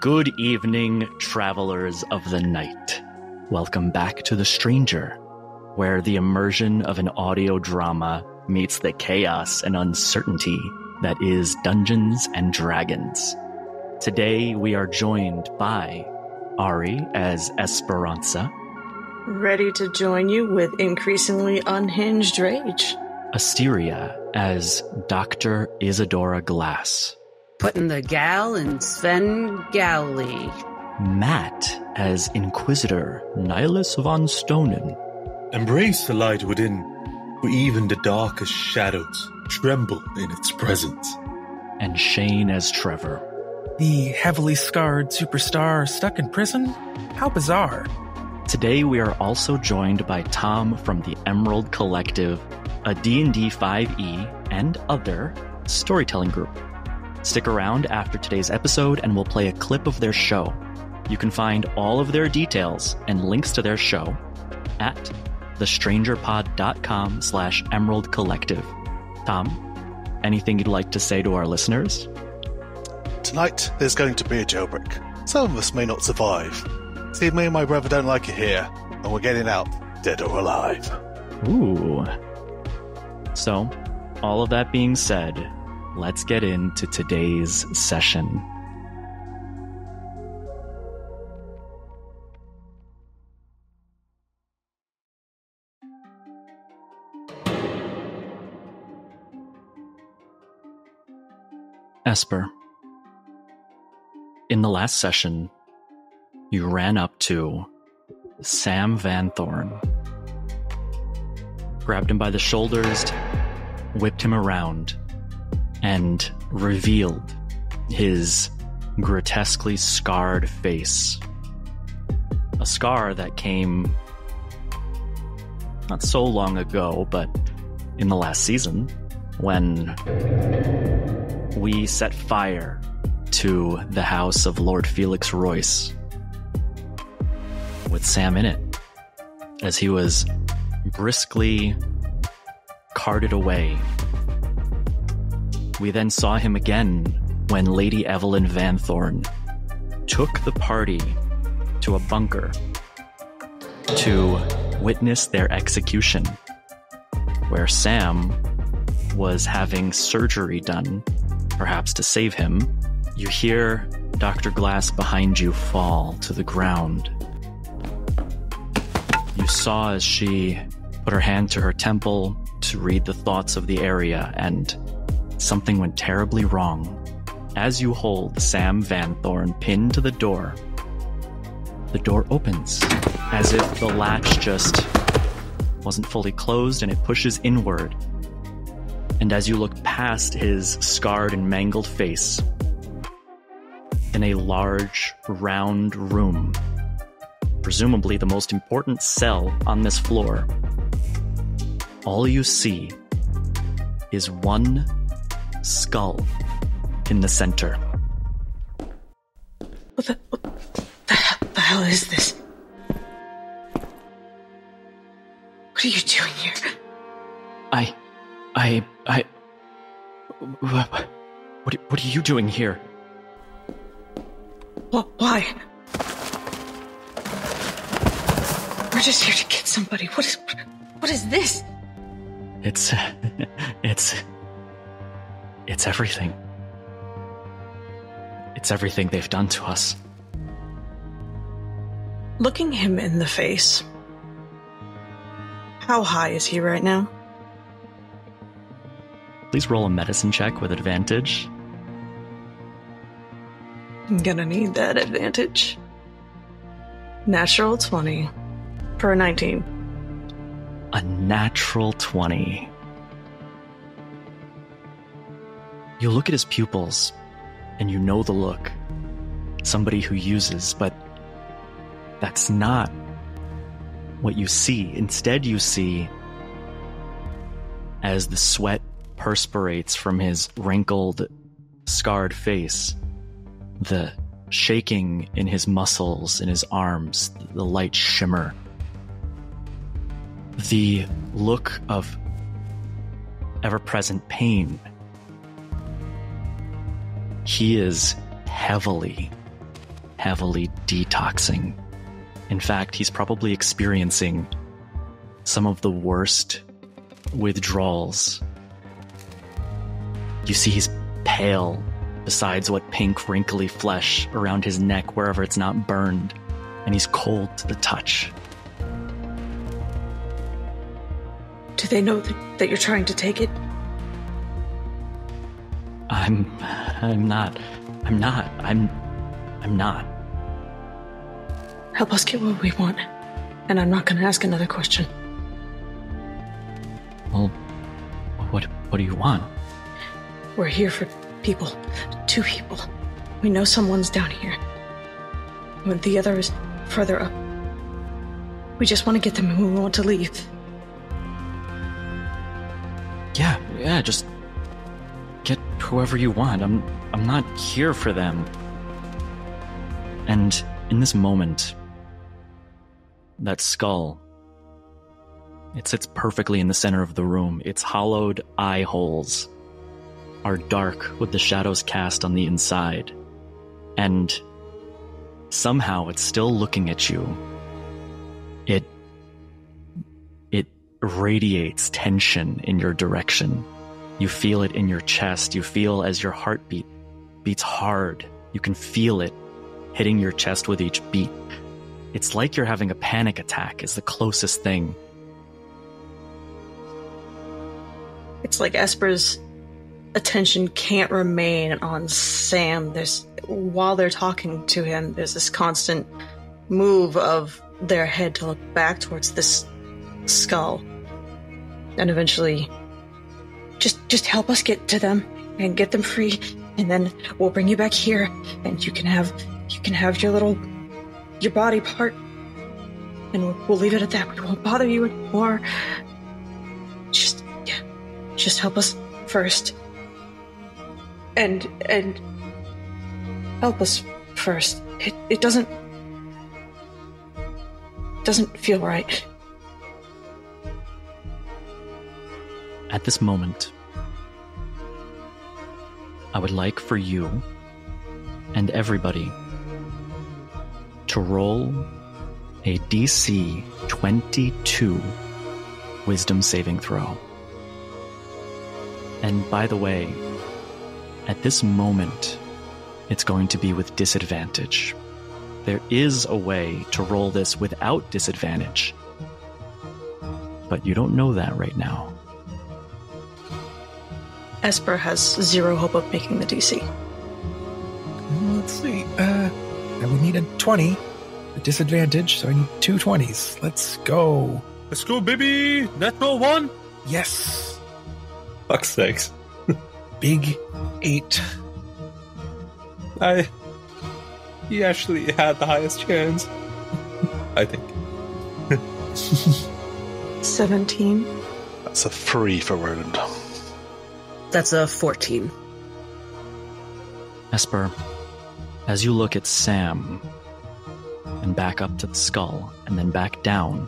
Good evening, travelers of the night. Welcome back to The Stranger, where the immersion of an audio drama meets the chaos and uncertainty that is Dungeons and Dragons. Today we are joined by Ari as Esperanza. Ready to join you with increasingly unhinged rage. Asteria as Dr. Isadora Glass. Putting the gal in Svengali. Matt as Inquisitor Nihilus von Stonen. Embrace the light within, for even the darkest shadows tremble in its presence. And Shane as Trevor. The heavily scarred superstar stuck in prison? How bizarre. Today we are also joined by Tom from the Emerald Collective, a D&D 5e and other storytelling group. Stick around after today's episode and we'll play a clip of their show. You can find all of their details and links to their show at thestrangerpod.com/Emerald Collective. Tom, anything you'd like to say to our listeners? Tonight there's going to be a jailbreak. Some of us may not survive. See, me and my brother don't like it here, and we're getting out, dead or alive. Ooh. So, all of that being said, let's get into today's session. Esper, in the last session, you ran up to Sam Vanthorne, grabbed him by the shoulders, whipped him around, and revealed his grotesquely scarred face. A scar that came not so long ago, but in the last season, when we set fire to the house of Lord Felix Royce, with Sam in it, as he was briskly carted away. We then saw him again when Lady Evelyn Vanthorne took the party to a bunker to witness their execution, where Sam was having surgery done, perhaps to save him. You hear Dr. Glass behind you fall to the ground. You saw as she put her hand to her temple to read the thoughts of the area, and something went terribly wrong. As you hold Sam Vanthorne pinned to the door opens, as if the latch just wasn't fully closed, and it pushes inward. And as you look past his scarred and mangled face, in a large, round room, presumably the most important cell on this floor, all you see is one skull in the center. What the hell is this? What are you doing here? What are you doing here? Why? We're just here to get somebody. What is this? It's everything. It's everything they've done to us. Looking him in the face, how high is he right now? Please roll a medicine check with advantage. I'm gonna need that advantage. Natural 20. For a 19. A natural 20. You look at his pupils, and you know the look. Somebody who uses, but that's not what you see. Instead, you see, as the sweat perspirates from his wrinkled, scarred face, the shaking in his muscles, in his arms, the light shimmer, the look of ever-present pain. He is heavily heavily detoxing. In fact, he's probably experiencing some of the worst withdrawals. You see he's pale, besides what pink, wrinkly flesh around his neck wherever it's not burned, and he's cold to the touch. Do they know that you're trying to take it? I'm not. Help us get what we want, and I'm not going to ask another question. Well, what do you want? We're here for people. 2 people. We know someone's down here. The other is further up. We just want to get them and we want to leave. Yeah, just get whoever you want. I'm not here for them. And in this moment, that skull, it sits perfectly in the center of the room. Its hollowed eye holes are dark with the shadows cast on the inside. And somehow it's still looking at you. It radiates tension in your direction. You feel it in your chest. You feel as your heartbeat beats hard. You can feel it hitting your chest with each beat. It's like you're having a panic attack is the closest thing. It's like Esper's attention can't remain on Sam. While they're talking to him, there's this constant move of their head to look back towards this skull. And eventually, just help us get to them and get them free, and then we'll bring you back here and you can have your body part, and we'll leave it at that. We won't bother you anymore. Just help us first. And help us first. It doesn't feel right. At this moment, I would like for you and everybody to roll a DC 22 Wisdom saving throw. And by the way, at this moment, it's going to be with disadvantage. There is a way to roll this without disadvantage, but you don't know that right now. Esper has 0 hope of making the DC. Let's see. I would need a 20. A disadvantage, so I need 2 20s. Let's go. Let's go, baby. Natural 1. Yes. Fuck's sakes. Big 8. He actually had the highest chance, I think. 17. That's a 3 for Roland. That's a 14. Esper, as you look at Sam, and back up to the skull, and then back down,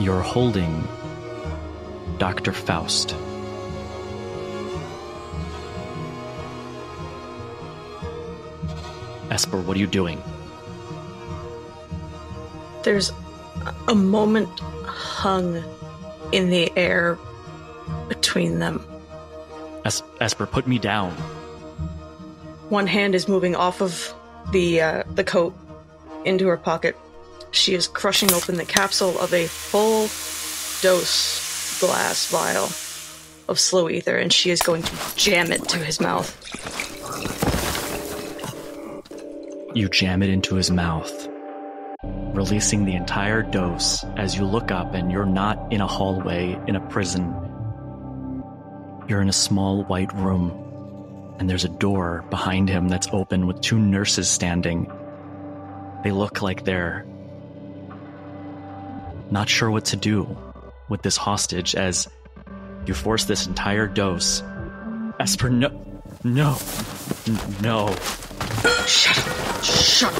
you're holding Dr. Faust. Esper, what are you doing? There's a moment hung in the air between them. Esper, put me down. One hand is moving off of the coat into her pocket. She is crushing open the capsule of a full dose glass vial of slow ether, and she is going to jam it to his mouth. You jam it into his mouth, releasing the entire dose as you look up, and you're not in a hallway in a prison. You're in a small white room, and there's a door behind him that's open with 2 nurses standing. They look like they're not sure what to do with this hostage as you force this entire dose. Esper, no. Shut up.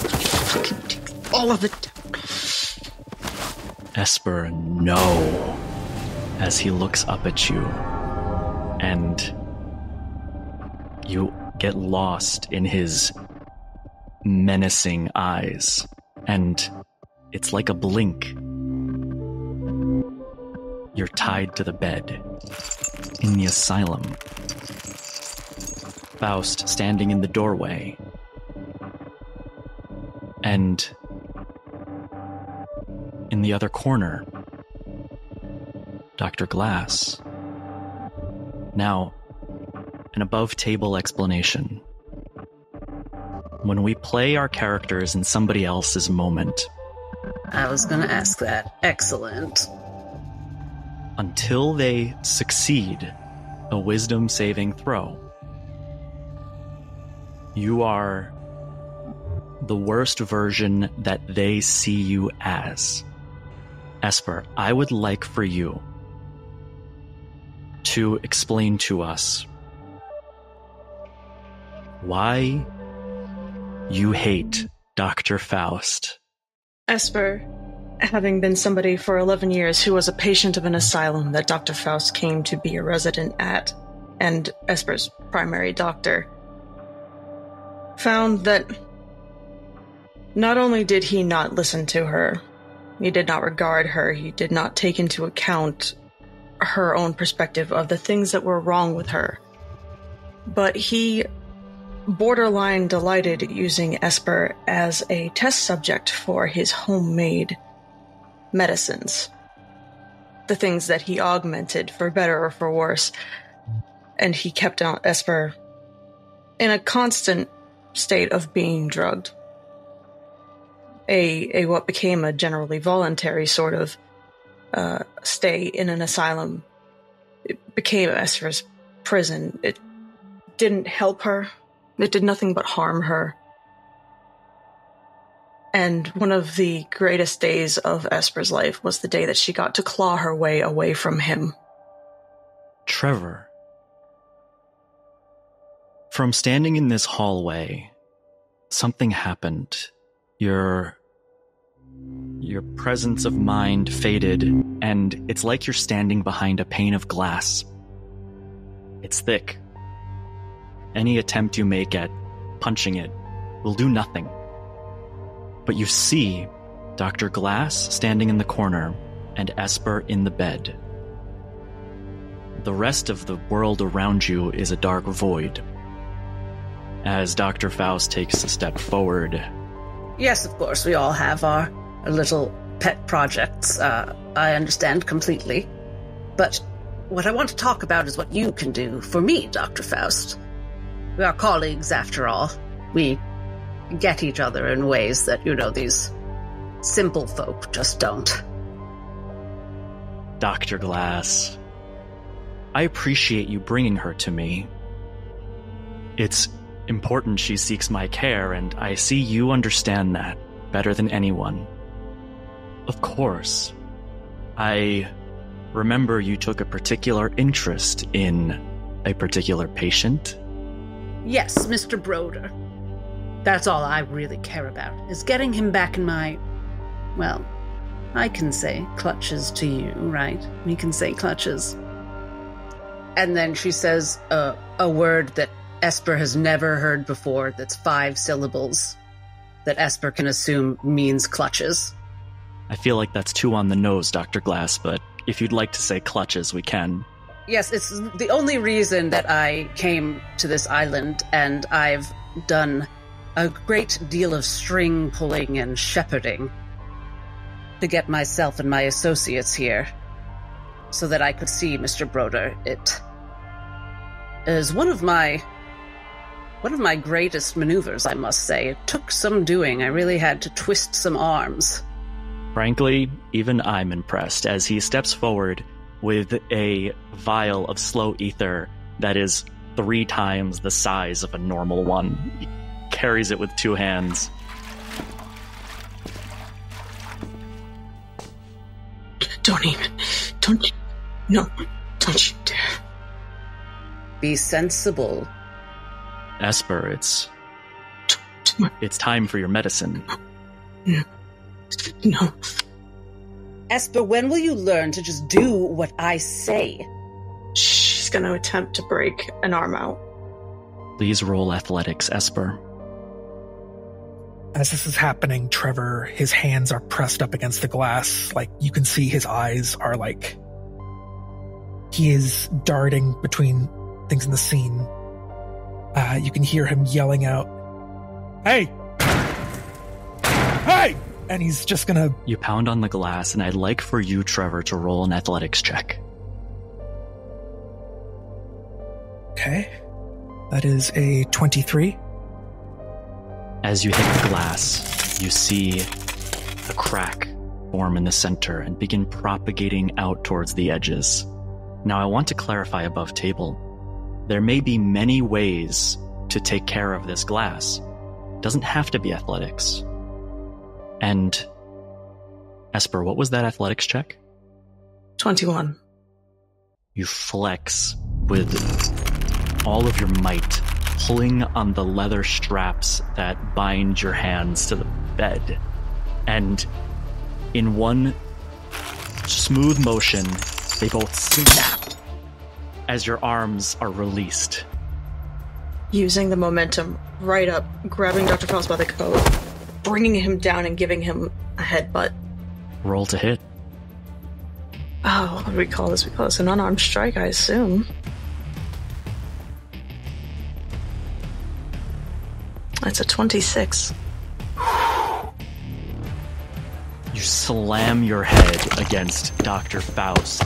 Fucking take all of it down. Esper, no. As he looks up at you, and you get lost in his menacing eyes, and it's like a blink. You're tied to the bed in the asylum. Faust standing in the doorway. And in the other corner, Dr. Glass. Now, an above-table explanation. When we play our characters in somebody else's moment... I was going to ask that. Excellent. Until they succeed a wisdom saving throw, you are the worst version that they see you as. Esper, I would like for you to explain to us why you hate Dr. Faust. Esper, having been somebody for 11 years who was a patient of an asylum that Dr. Faust came to be a resident at, and Esper's primary doctor, found that not only did he not listen to her, he did not regard her, he did not take into account her own perspective of the things that were wrong with her, but he borderline delighted using Esper as a test subject for his homemade medicines, the things that he augmented for better or for worse, and he kept Esper in a constant state of being drugged, a what became a generally voluntary sort of stay in an asylum. It became Esper's prison. It didn't help her. It did nothing but harm her. And one of the greatest days of Esper's life was the day that she got to claw her way away from him. Trevor, from standing in this hallway, something happened. Your presence of mind faded, and it's like you're standing behind a pane of glass. It's thick. Any attempt you make at punching it will do nothing. But you see Dr. Glass standing in the corner and Esper in the bed. The rest of the world around you is a dark void. As Dr. Faust takes a step forward. Yes, of course, we all have our little pet projects. I understand completely. But what I want to talk about is what you can do for me, Dr. Faust. We are colleagues, after all. We get each other in ways that, these simple folk just don't. Dr. Glass, I appreciate you bringing her to me. It's important she seeks my care, and I see you understand that better than anyone. Of course. I remember you took a particular interest in a particular patient. Yes, Mr. Broder. That's all I really care about, is getting him back in my, well, I can say clutches to you, right? We can say clutches. And then she says a word that Esper has never heard before, that's 5 syllables, that Esper can assume means clutches. I feel like that's too on the nose, Dr. Glass, but if you'd like to say clutches, we can. Yes, it's the only reason that I came to this island, and I've done a great deal of string pulling and shepherding to get myself and my associates here so that I could see Mr. Broder. It is one of my greatest maneuvers, I must say. It took some doing. I really had to twist some arms. Frankly, even I'm impressed as he steps forward with a vial of slow ether that is 3 times the size of a normal one. He carries it with 2 hands. Don't you dare. Be sensible. Esper, it's time for your medicine. No. Esper, when will you learn to just do what I say? She's going to attempt to break an arm out. Please roll athletics, Esper. As this is happening, Trevor, his hands are pressed up against the glass. Like, you can see his eyes are like... He is darting between things in the scene. You can hear him yelling out, "Hey! Hey!" And he's just gonna... You pound on the glass, and I'd like for you, Trevor, to roll an athletics check. Okay. That is a 23. As you hit the glass, you see a crack form in the center and begin propagating out towards the edges. Now, I want to clarify above table. There may be many ways to take care of this glass. It doesn't have to be athletics. And, Esper, what was that athletics check? 21. You flex with all of your might, pulling on the leather straps that bind your hands to the bed. And in one smooth motion, they both snap as your arms are released. Using the momentum right up, grabbing Dr. Faust by the coat, bringing him down and giving him a headbutt. Roll to hit. Oh, what do we call this? We call this an unarmed strike, I assume. That's a 26. You slam your head against Dr. Faust.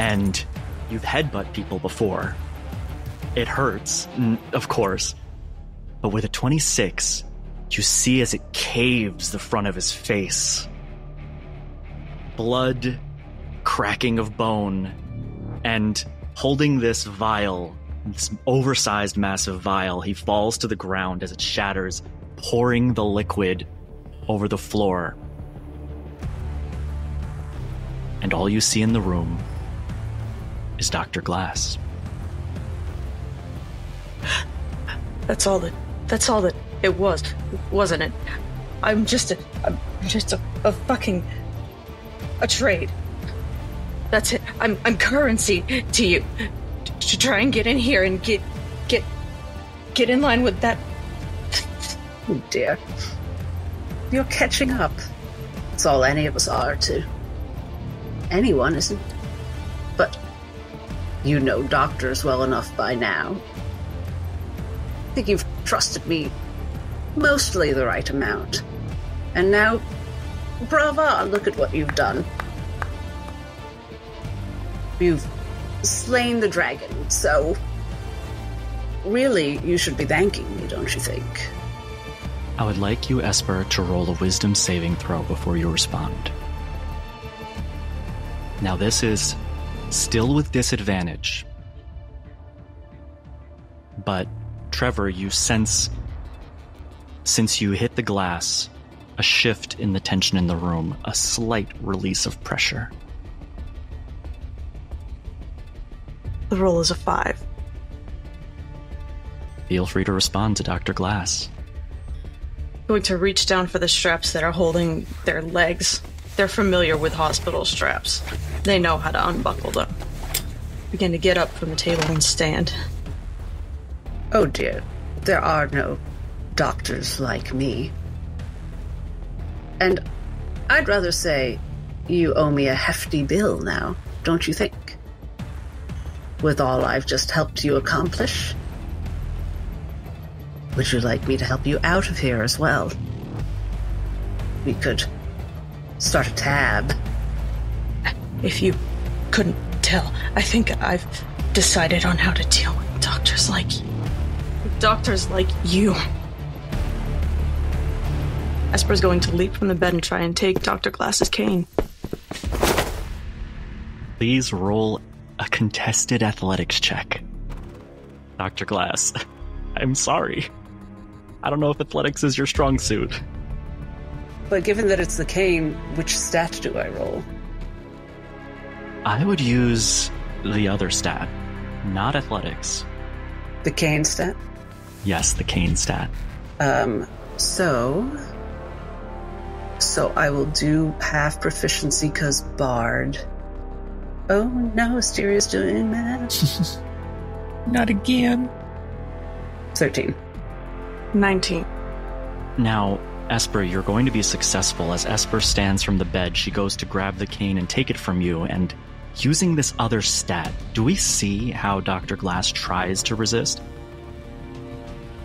And you've headbutt people before. It hurts, of course. But with a 26, you see as it caves the front of his face. Blood, cracking of bone, and holding this vial, this oversized, massive vial, he falls to the ground as it shatters, pouring the liquid over the floor. And all you see in the room is Dr. Glass. That's all that it was, wasn't it? I'm just a fucking... a trade. That's it. I'm currency to you. To try and get in here and get in line with that. Oh dear. You're catching up. That's all any of us are to. Anyone, isn't it? But you know doctors well enough by now. I think you've trusted me mostly the right amount. And now, brava, look at what you've done. You've slain the dragon, so really you should be thanking me, don't you think? I would like you, Esper, to roll a wisdom saving throw before you respond. Now this is still with disadvantage. But, Trevor, you sense, since you hit the glass, a shift in the tension in the room, a slight release of pressure. The roll is a 5. Feel free to respond to Dr. Glass. Going to reach down for the straps that are holding their legs. They're familiar with hospital straps. They know how to unbuckle them. Begin to get up from the table and stand. Oh dear, there are no doctors like me. And I'd rather say you owe me a hefty bill now, don't you think? With all I've just helped you accomplish? Would you like me to help you out of here as well? We could start a tab. If you couldn't tell, I think I've decided on how to deal with doctors like you. Esper's going to leap from the bed and try and take Dr. Glass's cane. Please roll a contested athletics check. Dr. Glass, I'm sorry. I don't know if athletics is your strong suit. But given that it's the cane, which stat do I roll? I would use the other stat, not athletics. The cane stat? Yes, the cane stat. So I will do half proficiency because Bard. Oh no, Asteria's doing that. Not again. 13. 19. Now, Esper, you're going to be successful. As Esper stands from the bed, she goes to grab the cane and take it from you, and using this other stat, do we see how Dr. Glass tries to resist?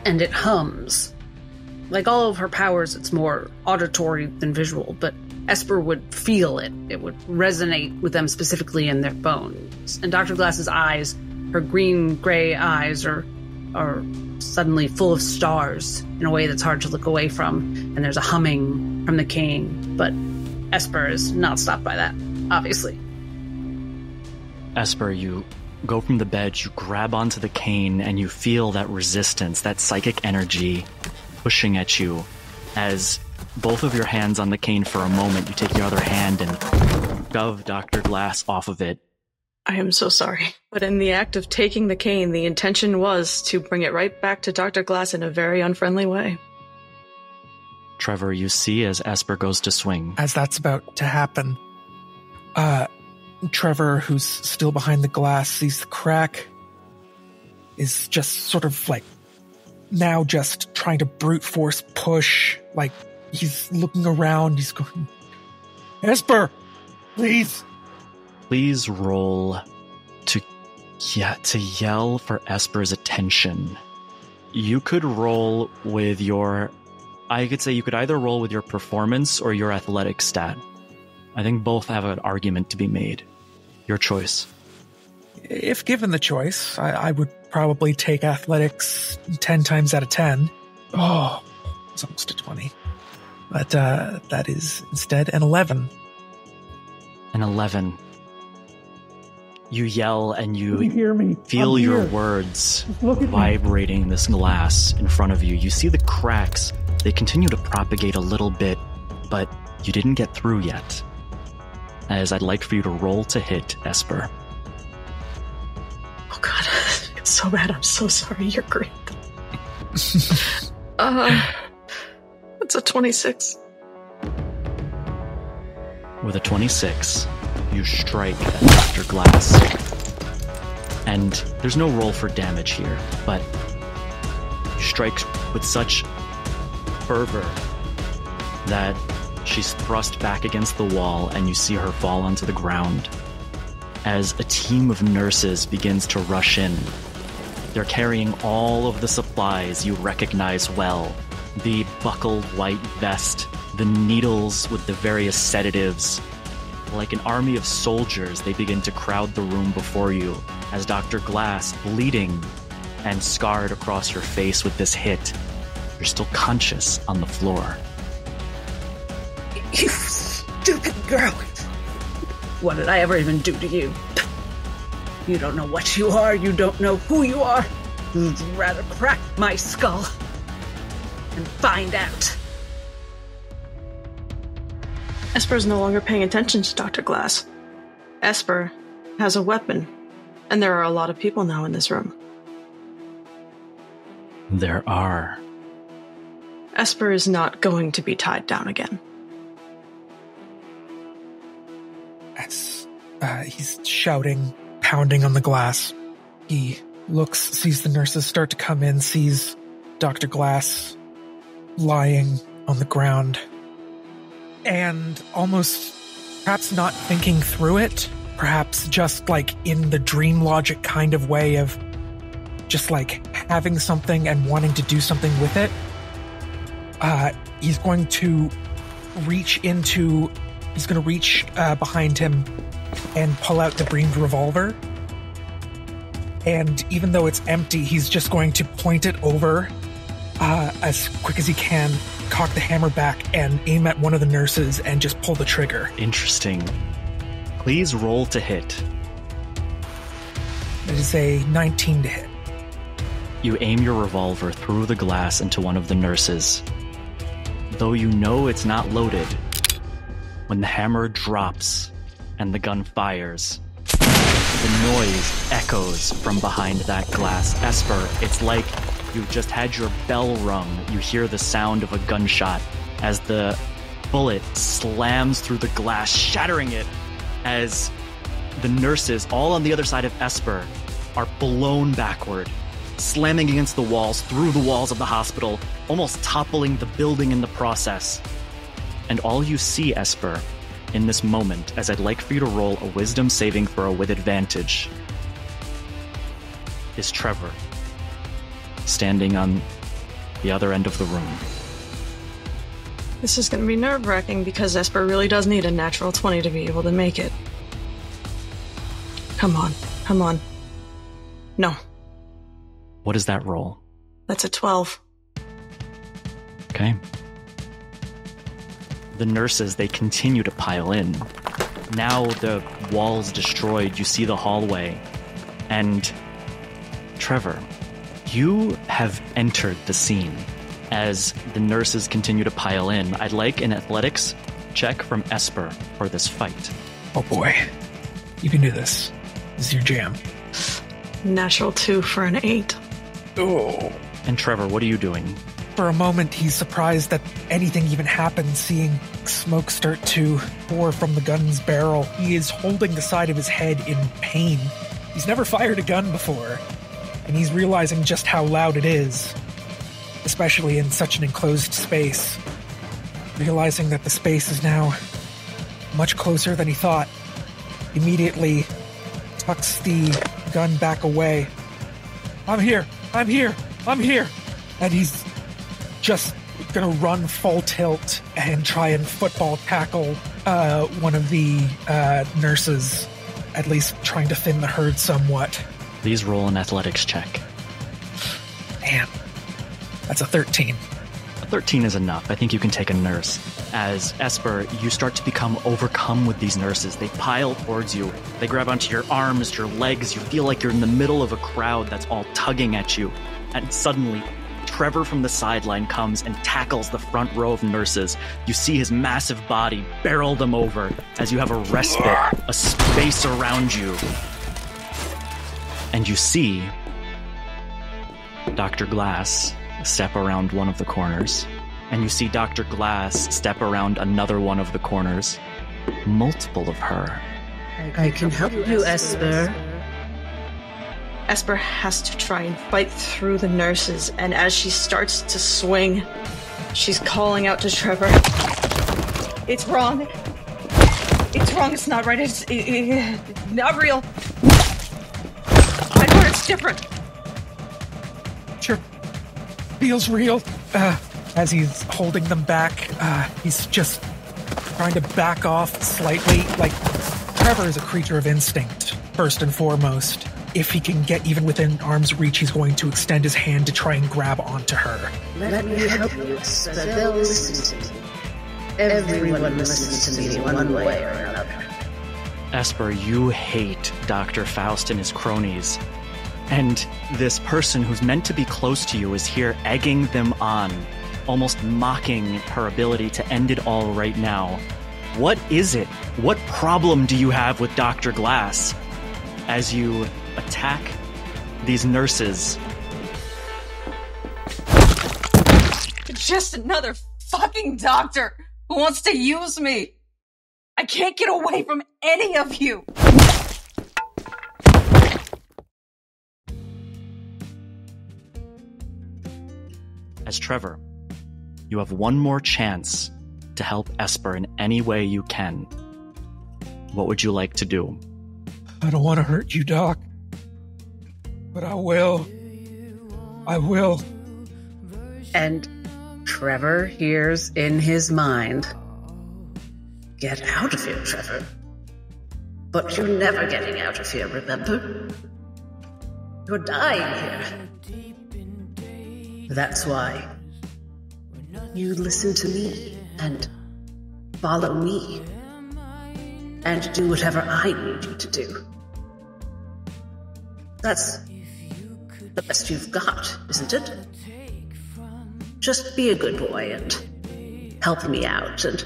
And it hums. Like all of her powers, it's more auditory than visual, but Esper would feel it. It would resonate with them specifically in their bones. And Dr. Glass's eyes, her green-gray eyes, are suddenly full of stars in a way that's hard to look away from. And there's a humming from the cane, but Esper is not stopped by that, obviously. Esper, you go from the bed, you grab onto the cane, and you feel that resistance, that psychic energy pushing at you. As both of your hands on the cane for a moment, you take your other hand and shove Dr. Glass off of it. I am so sorry, but in the act of taking the cane, the intention was to bring it right back to Dr. Glass in a very unfriendly way. Trevor, you see as Esper goes to swing. As that's about to happen, Trevor, who's still behind the glass, sees the crack, is just sort of like now just trying to brute force push. Like, he's looking around, he's going, Esper, please. Please roll to yell for Esper's attention. You could roll with your performance or your athletic stat. I think both have an argument to be made. Your choice. If given the choice, I would probably take athletics 10 times out of 10. Oh, it's almost a 20. But that is instead an 11. An 11. You yell and you feel your words vibrating this glass in front of you. You see the cracks. They continue to propagate a little bit, but you didn't get through yet. As I'd like for you to roll to hit, Esper. Oh, God. It's so bad. I'm so sorry. You're great. That's a 26. With a 26... you strike at Dr. Glass. And there's no roll for damage here, but you strike with such fervor that she's thrust back against the wall and you see her fall onto the ground. As a team of nurses begins to rush in, they're carrying all of the supplies you recognize well. The buckled white vest, the needles with the various sedatives. Like an army of soldiers, they begin to crowd the room before you as Dr. Glass, bleeding and scarred across her face with this hit, you're still conscious on the floor. You stupid girl! What did I ever even do to you? You don't know what you are, you don't know who you are. You'd rather crack my skull and find out. Esper is no longer paying attention to Dr. Glass. Esper has a weapon, and there are a lot of people now in this room. There are. Esper is not going to be tied down again. As he's shouting, pounding on the glass, he looks, sees the nurses start to come in, sees Dr. Glass lying on the ground. And almost, perhaps not thinking through it, perhaps just like in the dream logic kind of way of just like having something and wanting to do something with it, he's going to reach behind him and pull out the beamed revolver. And even though it's empty, he's just going to point it over as quick as he can, cock the hammer back and aim at one of the nurses and just pull the trigger. Interesting. Please roll to hit. It is a 19 to hit. You aim your revolver through the glass into one of the nurses. Though you know it's not loaded, when the hammer drops and the gun fires, the noise echoes from behind that glass. Esper, it's like you've just had your bell rung. You hear the sound of a gunshot as the bullet slams through the glass, shattering it, as the nurses, all on the other side of Esper, are blown backward, slamming against the walls, through the walls of the hospital, almost toppling the building in the process. And all you see, Esper, in this moment, as I'd like for you to roll a wisdom saving throw with advantage, is Trevor, standing on the other end of the room. This is going to be nerve-wracking because Esper really does need a natural 20 to be able to make it. Come on, come on. No. What is that roll? That's a 12. Okay. The nurses, they continue to pile in. Now the wall's destroyed, you see the hallway. And Trevor, you have entered the scene. As the nurses continue to pile in, I'd like an athletics check from Esper for this fight. Oh boy. You can do this. This is your jam. Natural 2 for an 8. Oh. And Trevor, what are you doing? For a moment, he's surprised that anything even happened, seeing smoke start to pour from the gun's barrel. He is holding the side of his head in pain. He's never fired a gun before, and he's realizing just how loud it is, especially in such an enclosed space. Realizing that the space is now much closer than he thought, immediately tucks the gun back away. I'm here! I'm here! I'm here! And he's just gonna run full tilt and try and football tackle one of the nurses, at least trying to thin the herd somewhat. Please roll an athletics check. Man, that's a 13. A 13 is enough. I think you can take a nurse. As Esper, you start to become overcome with these nurses. They pile towards you. They grab onto your arms, your legs. You feel like you're in the middle of a crowd that's all tugging at you. And suddenly, Trevor from the sideline comes and tackles the front row of nurses. You see his massive body barrel them over as you have a respite, a space around you. And you see Dr. Glass step around one of the corners. And you see Dr. Glass step around another one of the corners. Multiple of her. I can help you, Esper. Esper has to try and fight through the nurses, and as she starts to swing, she's calling out to Trevor. It's wrong. It's wrong. It's not right. It's not real. I heard it's different. Sure. Feels real. As he's holding them back, he's just trying to back off slightly. Like, Trevor is a creature of instinct, first and foremost. If he can get even within arm's reach, he's going to extend his hand to try and grab onto her. Let me help you, Esper. They'll listen to me. Everyone listens to me one way or another. Esper, you hate Dr. Faust and his cronies. And this person who's meant to be close to you is here egging them on, almost mocking her ability to end it all right now. What is it? What problem do you have with Dr. Glass? As you attack these nurses. Just another fucking doctor who wants to use me. I can't get away from any of you. As Trevor, you have one more chance to help Esper in any way you can. What would you like to do? I don't want to hurt you, Doc. But I will. I will. And Trevor hears in his mind, get out of here, Trevor. But you're never getting out of here, remember? You're dying here. That's why you listen to me and follow me and do whatever I need you to do. That's the best you've got, isn't it? Just be a good boy and help me out, and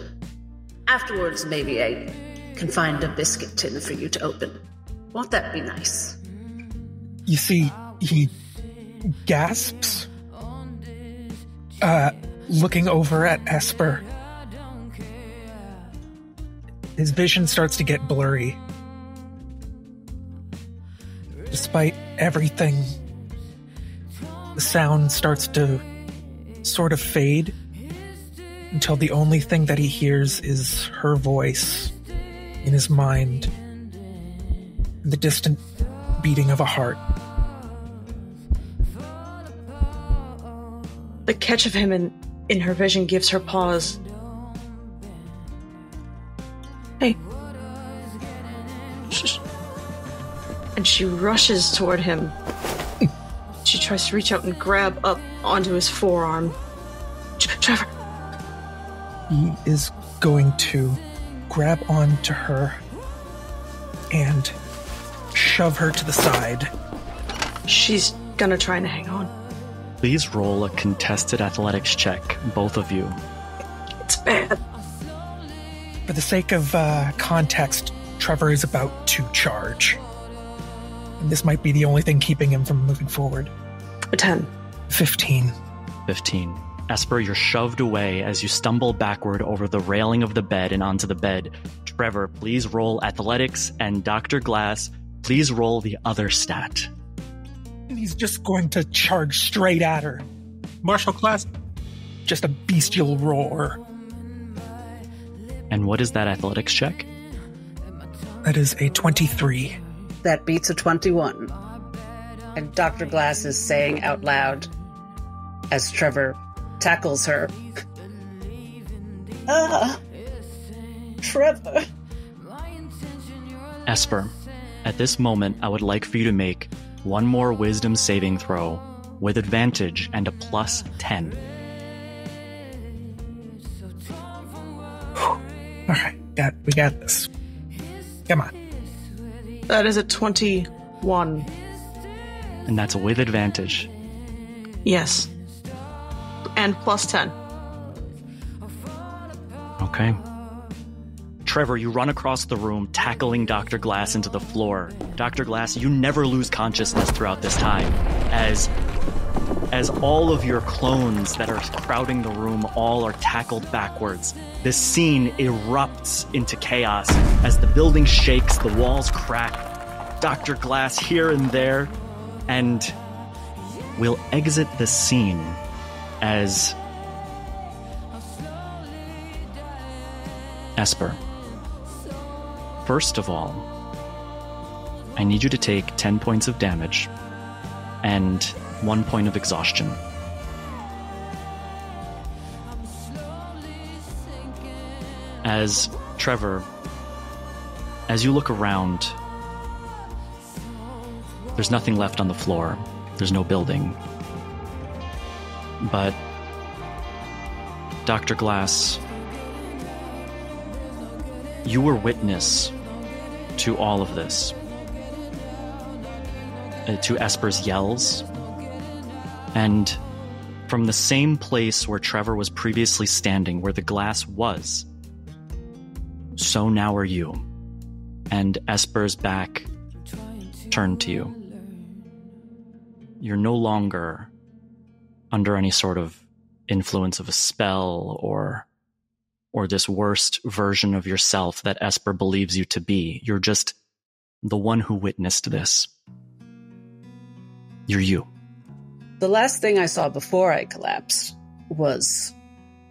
afterwards maybe I can find a biscuit tin for you to open. Won't that be nice? You see, he gasps, looking over at Esper. His vision starts to get blurry. Despite everything the sound starts to sort of fade until the only thing that he hears is her voice in his mind, the distant beating of a heart. The catch of him in her vision gives her pause. Hey. And she rushes toward him. She tries to reach out and grab up onto his forearm. Trevor! He is going to grab onto her and shove her to the side. She's gonna try and hang on. Please roll a contested athletics check, both of you. It's bad. For the sake of context, Trevor is about to charge. And this might be the only thing keeping him from moving forward. 10. 15. Esper, you're shoved away as you stumble backward over the railing of the bed and onto the bed. Trevor, please roll athletics, and Dr. Glass, please roll the other stat. And he's just going to charge straight at her. Martial class. Just a bestial roar. And what is that athletics check? That is a 23. That beats a 21. And Dr. Glass is saying out loud as Trevor tackles her. Trevor. Esper, at this moment, I would like for you to make one more wisdom saving throw with advantage and a plus 10. Alright, we got this. Come on. That is a 21. And that's with advantage. Yes. And plus 10. Okay. Trevor, you run across the room, tackling Dr. Glass into the floor. Dr. Glass, you never lose consciousness throughout this time, as all of your clones that are crowding the room all are tackled backwards. This scene erupts into chaos as the building shakes, the walls crack, Dr. Glass here and there, and we'll exit the scene as Esper. First of all, I need you to take 10 points of damage and 1 point of exhaustion. As Trevor, as you look around, there's nothing left on the floor. There's no building. But Dr. Glass, you were witness to all of this, to Esper's yells, and from the same place where Trevor was previously standing, where the glass was, so now are you, and Esper's back turned to you. You're no longer under any sort of influence of a spell or this worst version of yourself that Esper believes you to be. You're just the one who witnessed this. You're you. The last thing I saw before I collapsed was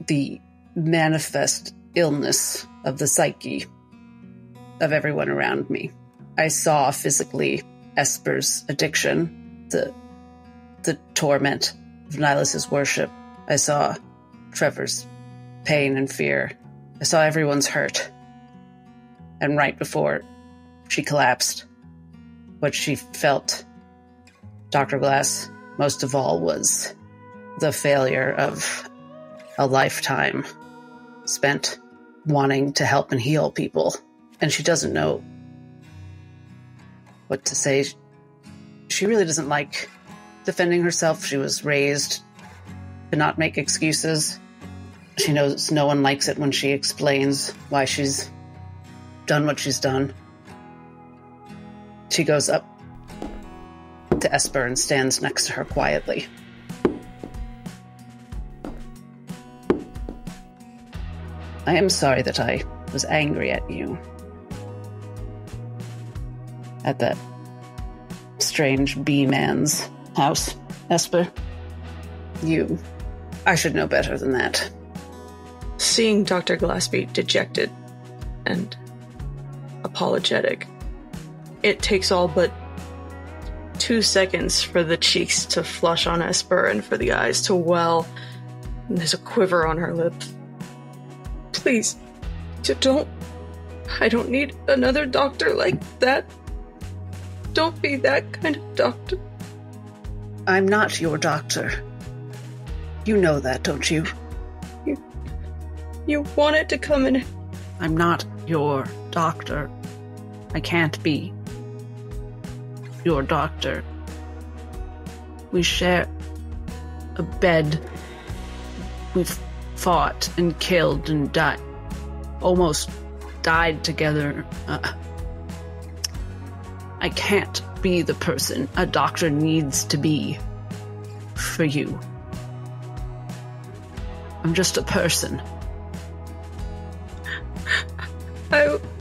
the manifest illness of the psyche of everyone around me. I saw physically Esper's addiction, the torment of Nihilus's worship. I saw Trevor's pain and fear. I saw everyone's hurt. And right before she collapsed, what she felt, Dr. Glass, most of all, was the failure of a lifetime spent wanting to help and heal people. And she doesn't know what to say. She really doesn't like defending herself. She was raised to not make excuses. She knows no one likes it when she explains why she's done what she's done. She goes up to Esper and stands next to her quietly. I am sorry that I was angry at you. At that strange bee man's house, Esper. you. I should know better than that. Seeing Dr. Glassby dejected and apologetic, it takes all but 2 seconds for the cheeks to flush on Esper and for the eyes to well, and there's a quiver on her lip. Please, don't. I don't need another doctor like that. Don't be that kind of doctor. I'm not your doctor. You know that, don't you? You wanted to come in. I'm not your doctor. I can't be your doctor. We share a bed. We've fought and killed and died. Almost died together. I can't be the person a doctor needs to be for you. I'm just a person.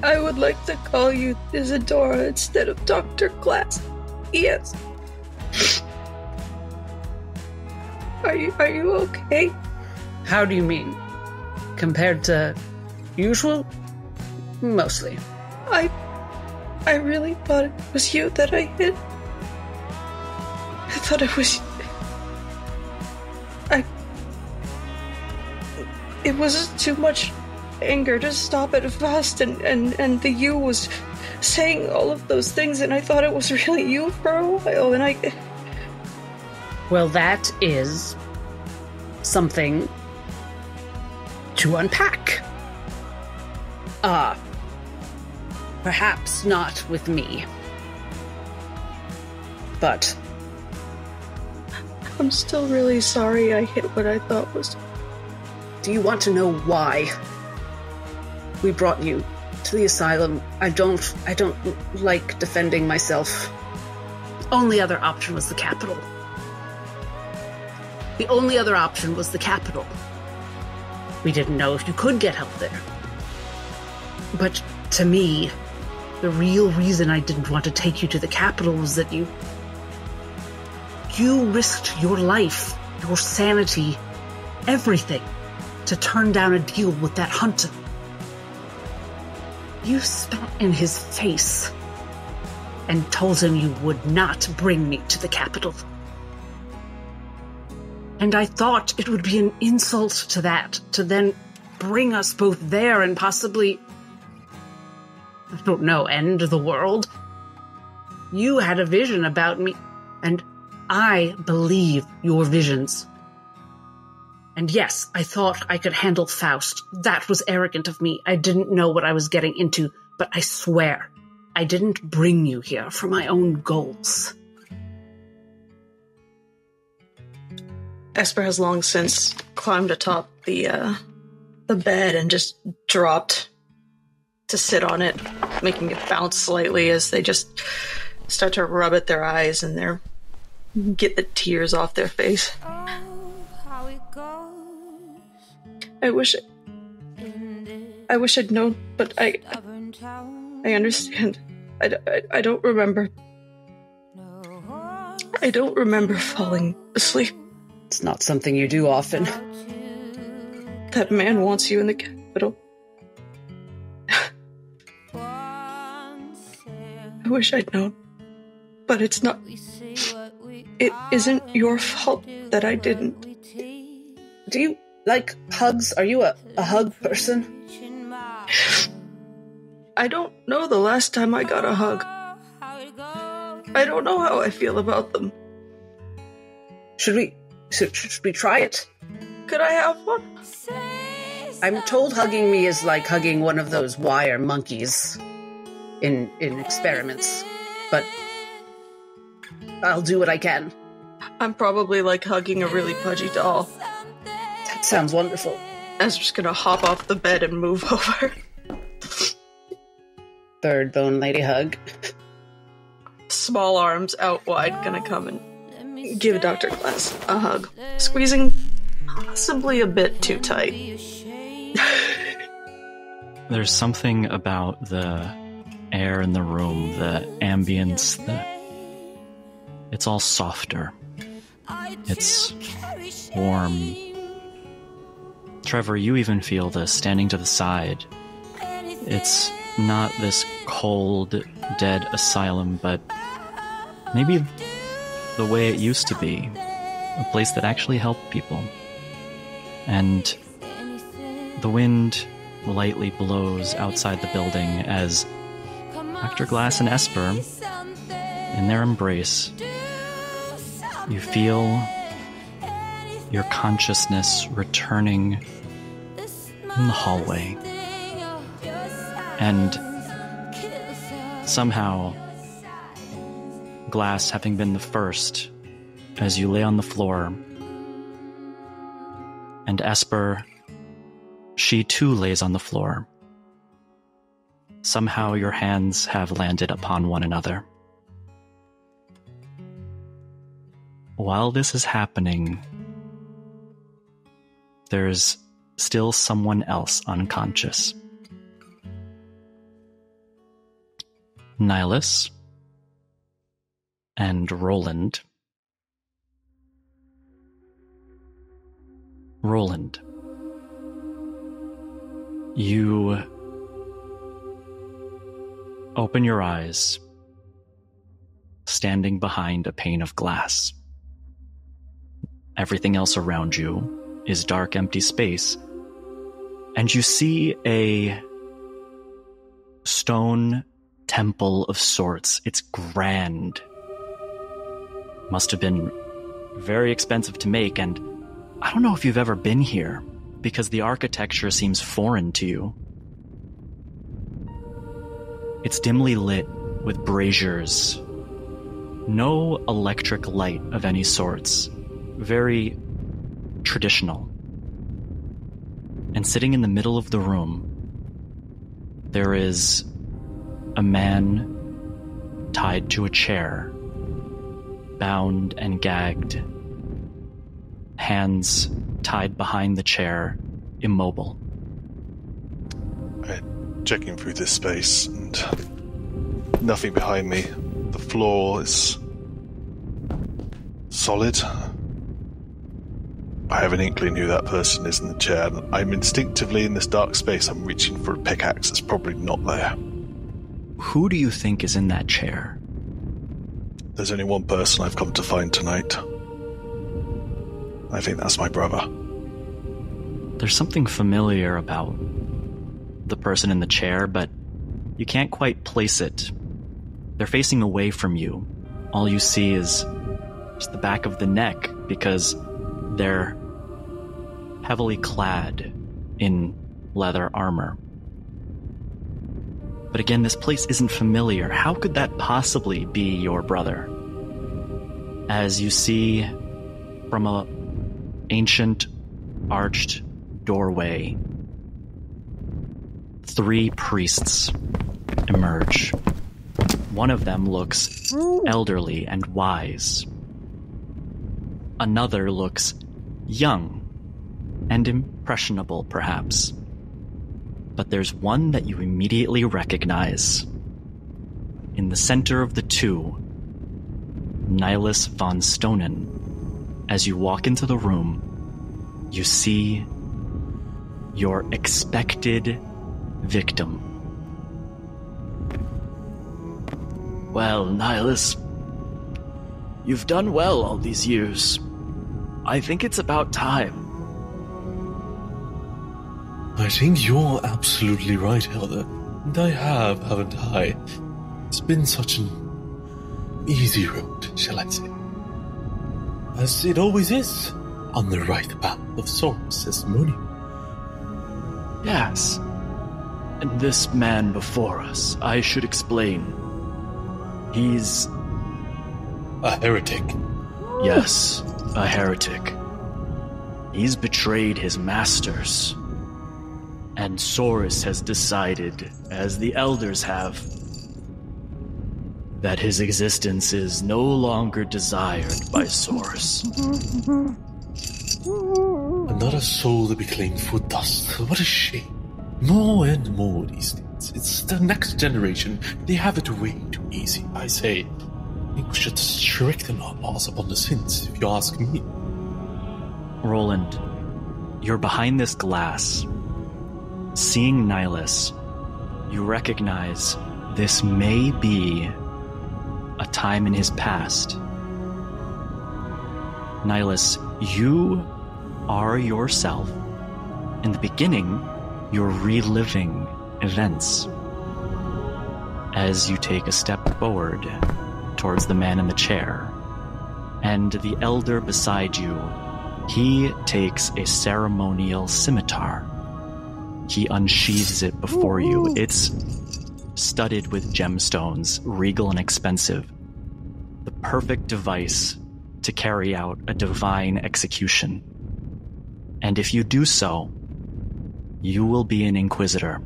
I would like to call you Isadora instead of Dr. Glass. Yes. Are you okay? How do you mean? Compared to usual? Mostly. I really thought it was you that I hit. I thought it was... It was too much anger to stop at Faust, and the you was saying all of those things, and I thought it was really you for a while, and I... Well, that is something to unpack. Perhaps not with me. But... I'm still really sorry I hit what I thought was... Do you want to know why we brought you to the asylum? I don't like defending myself. Only other option was the capital. The only other option was the capital. We didn't know if you could get help there. But to me, the real reason I didn't want to take you to the capital was that you risked your life, your sanity, everything, to turn down a deal with that hunter. You spat in his face and told him you would not bring me to the capital. And I thought it would be an insult to that, to then bring us both there and possibly, I don't know, end the world. You had a vision about me, and I believe your visions. And yes, I thought I could handle Faust. That was arrogant of me. I didn't know what I was getting into, but I swear, I didn't bring you here for my own goals. Esper has long since climbed atop the bed and just dropped to sit on it, making it bounce slightly as they just start to rub at their eyes and get the tears off their face. I wish I'd known, but I understand. I don't remember. I don't remember falling asleep. It's not something you do often. That man wants you in the capital. I wish I'd known, but it's not. It isn't your fault that I didn't. Do you like hugs? Are you a hug person? I don't know the last time I got a hug. I don't know how I feel about them. Should we try it? Could I have one? I'm told hugging me is like hugging one of those wire monkeys in experiments, but I'll do what I can. I'm probably like hugging a really pudgy doll. Sounds wonderful. I was just gonna hop off the bed and move over. Bird bone lady hug. Small arms out wide, gonna come and give Dr. Glass a hug. Squeezing possibly a bit too tight. There's something about the air in the room, the ambience, it's all softer. It's warm. Trevor, you even feel this, standing to the side. It's not this cold, dead asylum, but maybe the way it used to be. A place that actually helped people. And the wind lightly blows outside the building as Dr. Glass and Esper, in their embrace, you feel your consciousness returning in the hallway. And somehow, Glass having been the first, as you lay on the floor, and Esper, she too lays on the floor. Somehow your hands have landed upon one another. While this is happening, there's still someone else unconscious. Nihilus and Roland. Roland, you open your eyes, standing behind a pane of glass. Everything else around you is dark, empty space, and you see a stone temple of sorts. It's grand. Must have been very expensive to make, and I don't know if you've ever been here, because the architecture seems foreign to you. It's dimly lit with braziers. No electric light of any sorts. Very traditional. And sitting in the middle of the room, there is a man tied to a chair, bound and gagged. Hands tied behind the chair, immobile. Checking through this space, and nothing behind me. The floor is solid. I have an inkling who that person is in the chair. I'm instinctively, in this dark space, I'm reaching for a pickaxe that's probably not there. Who do you think is in that chair? There's only one person I've come to find tonight. I think that's my brother. There's something familiar about the person in the chair, but you can't quite place it. They're facing away from you. All you see is just the back of the neck, because they're heavily clad in leather armor. But again, this place isn't familiar. How could that possibly be your brother? As you see from an ancient arched doorway, three priests emerge. One of them looks elderly and wise. Another looks young and impressionable, perhaps. But there's one that you immediately recognize. In the center of the two, Nihilus von Stonen. As you walk into the room, you see your expected victim. Well, Nihilus, you've done well all these years. I think it's about time. I think you're absolutely right, Elder. And I have, haven't I? It's been such an easy road, shall I say. As it always is, on the right path of Sorus Testimonium. Yes. And this man before us, I should explain. He's a heretic. Yes, a heretic. He's betrayed his masters. And Sorus has decided, as the elders have, that his existence is no longer desired by Sorus. Another soul to be claimed for dust. What a shame. More and more these days. It's the next generation. They have it way too easy. I say, I think we should stricten our laws upon the sins, if you ask me. Roland, you're behind this glass. Seeing Nihilus, you recognize this may be a time in his past. Nihilus, you are yourself. In the beginning, you're reliving events. As you take a step forward towards the man in the chair, and the elder beside you, he takes a ceremonial scimitar. He unsheathes it before you. It's studded with gemstones, regal and expensive. The perfect device to carry out a divine execution. And if you do so, you will be an Inquisitor.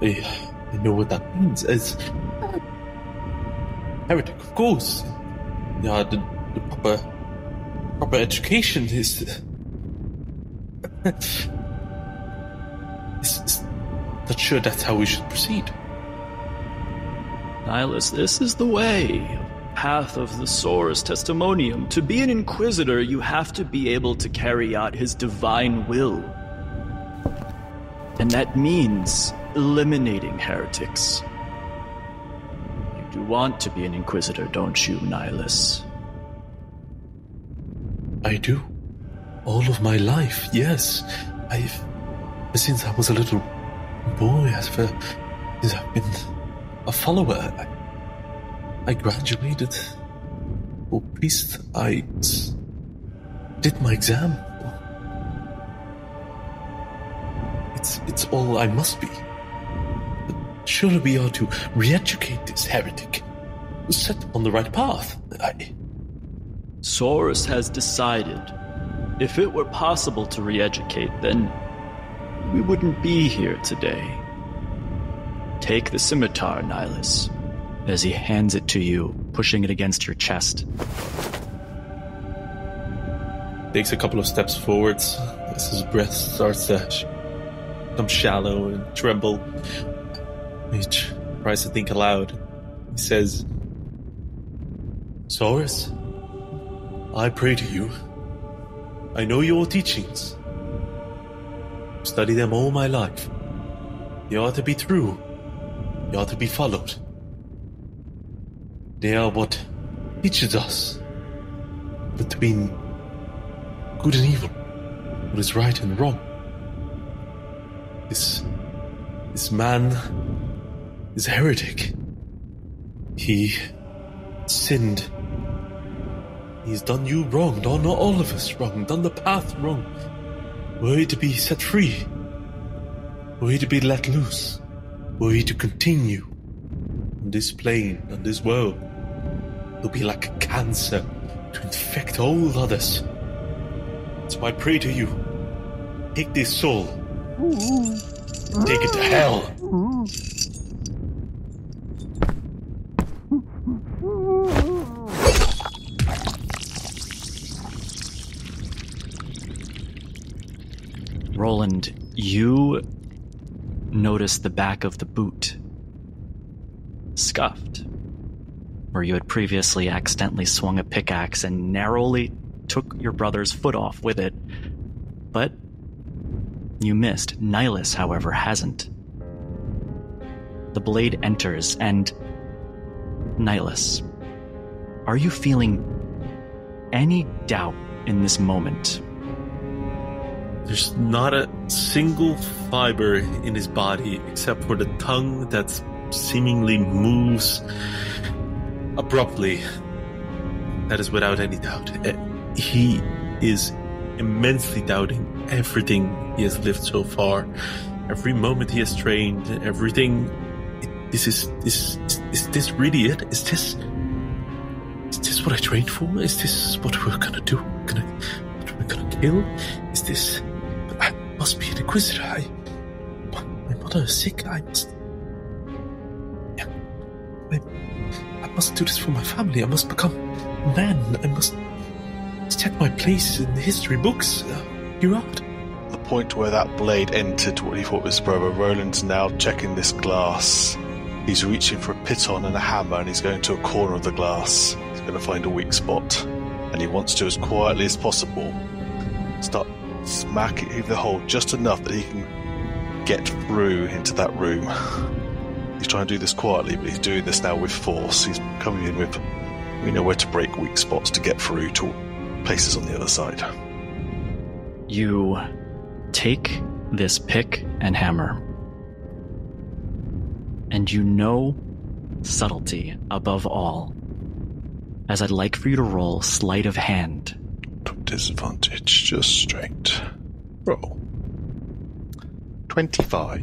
I know what that means. It's heretic, of course. Yeah, the proper education is not sure that's how we should proceed. Nihilus, this is the way. Path of the Sorus Testimonium. To be an Inquisitor, you have to be able to carry out his divine will. And that means eliminating heretics. You do want to be an Inquisitor, don't you, Nihilus? I do. All of my life, yes. I've... Since I was a little boy, since I've been a follower... I graduated for priest. I did my exam. It's all I must be. But surely we are to re-educate this heretic, set him on the right path. Sorus has decided if it were possible to re-educate, then we wouldn't be here today. Take the scimitar, Nihilus. As he hands it to you, pushing it against your chest. Takes a couple of steps forwards as his breath starts to become shallow and tremble. He tries to think aloud. He says, Sorus, I pray to you. I know your teachings. I've studied them all my life. They are to be true. They are to be followed. They are what teaches us between good and evil, what is right and wrong. This man is a heretic. He sinned. He's done you wrong, done all of us wrong, done the path wrong. Were he to be set free, were he to be let loose, were he to continue on this plane, on this world, will be like a cancer to infect all others. So I pray to you, take this soul, take it to hell. Roland, you notice the back of the boot scuffed, where you had previously accidentally swung a pickaxe and narrowly took your brother's foot off with it. But you missed. Nihilus, however, hasn't. The blade enters, and Nihilus, are you feeling any doubt in this moment? There's not a single fiber in his body except for the tongue that's seemingly moves abruptly. That is without any doubt. He is immensely doubting everything he has lived so far, every moment he has trained, everything. Is this really it? Is this what I trained for? Is this what we're gonna do? What we're gonna kill? Is this? But I must be an Inquisitor. My mother is sick. I must do this for my family. I must become a man. I must take my place in the history books. You're out. The point where that blade entered what he thought was brother, Roland's now checking this glass. He's reaching for a piton and a hammer, and he's going to a corner of the glass. He's going to find a weak spot. and he wants to, as quietly as possible, start smacking the hole just enough that he can get through into that room. He's trying to do this quietly, but he's doing this now with force. He's coming in with, we know where to break weak spots to get through to places on the other side. You take this pick and hammer, and you know subtlety above all, as I'd like for you to roll sleight of hand. Disadvantage, just straight. Roll. 25.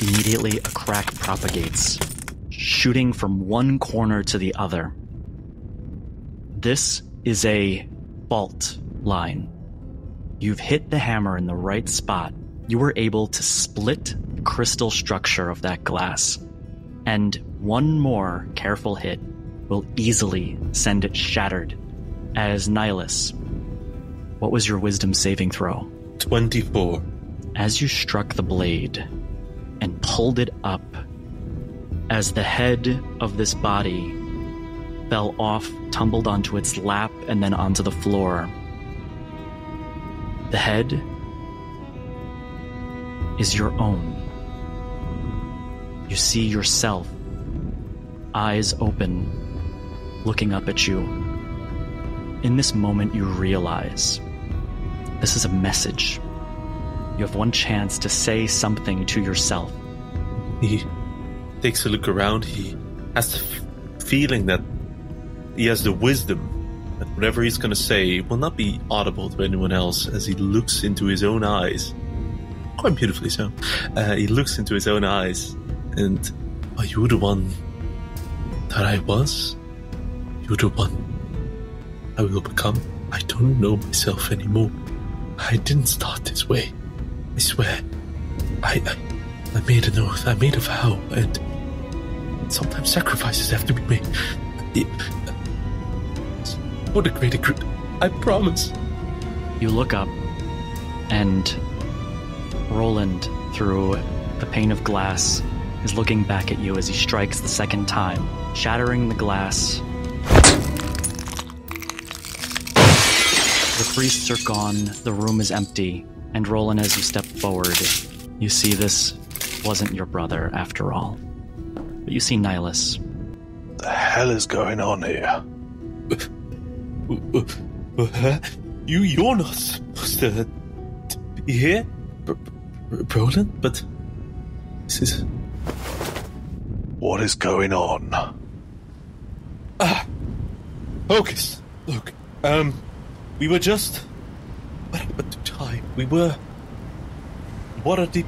Immediately, a crack propagates, shooting from one corner to the other. This is a fault line. You've hit the hammer in the right spot. You were able to split the crystal structure of that glass, and one more careful hit will easily send it shattered. As Nihilus, what was your wisdom saving throw? 24. As you struck the blade and pulled it up, as the head of this body fell off, tumbled onto its lap, and then onto the floor, the head is your own. You see yourself, eyes open, looking up at you. In this moment, you realize this is a message. You have one chance to say something to yourself. He takes a look around. He has the feeling that he has the wisdom, that whatever he's going to say will not be audible to anyone else, as he looks into his own eyes. Quite beautifully so. He looks into his own eyes, and are you the one that I was? You're the one I will become. I don't know myself anymore. I didn't start this way. I swear. I made an oath. I made a vow, and sometimes sacrifices have to be made. What a greater good. I promise. You look up, and Roland, through the pane of glass, is looking back at you as he strikes the second time, shattering the glass. The priests are gone, the room is empty, and Roland, as you step forward, you see this wasn't your brother after all. But you see Nihilus. The hell is going on here? You're not supposed to be here? Roland, but this is... What is going on? Focus. Look, we were just... What happened to time? We were... Waterdeep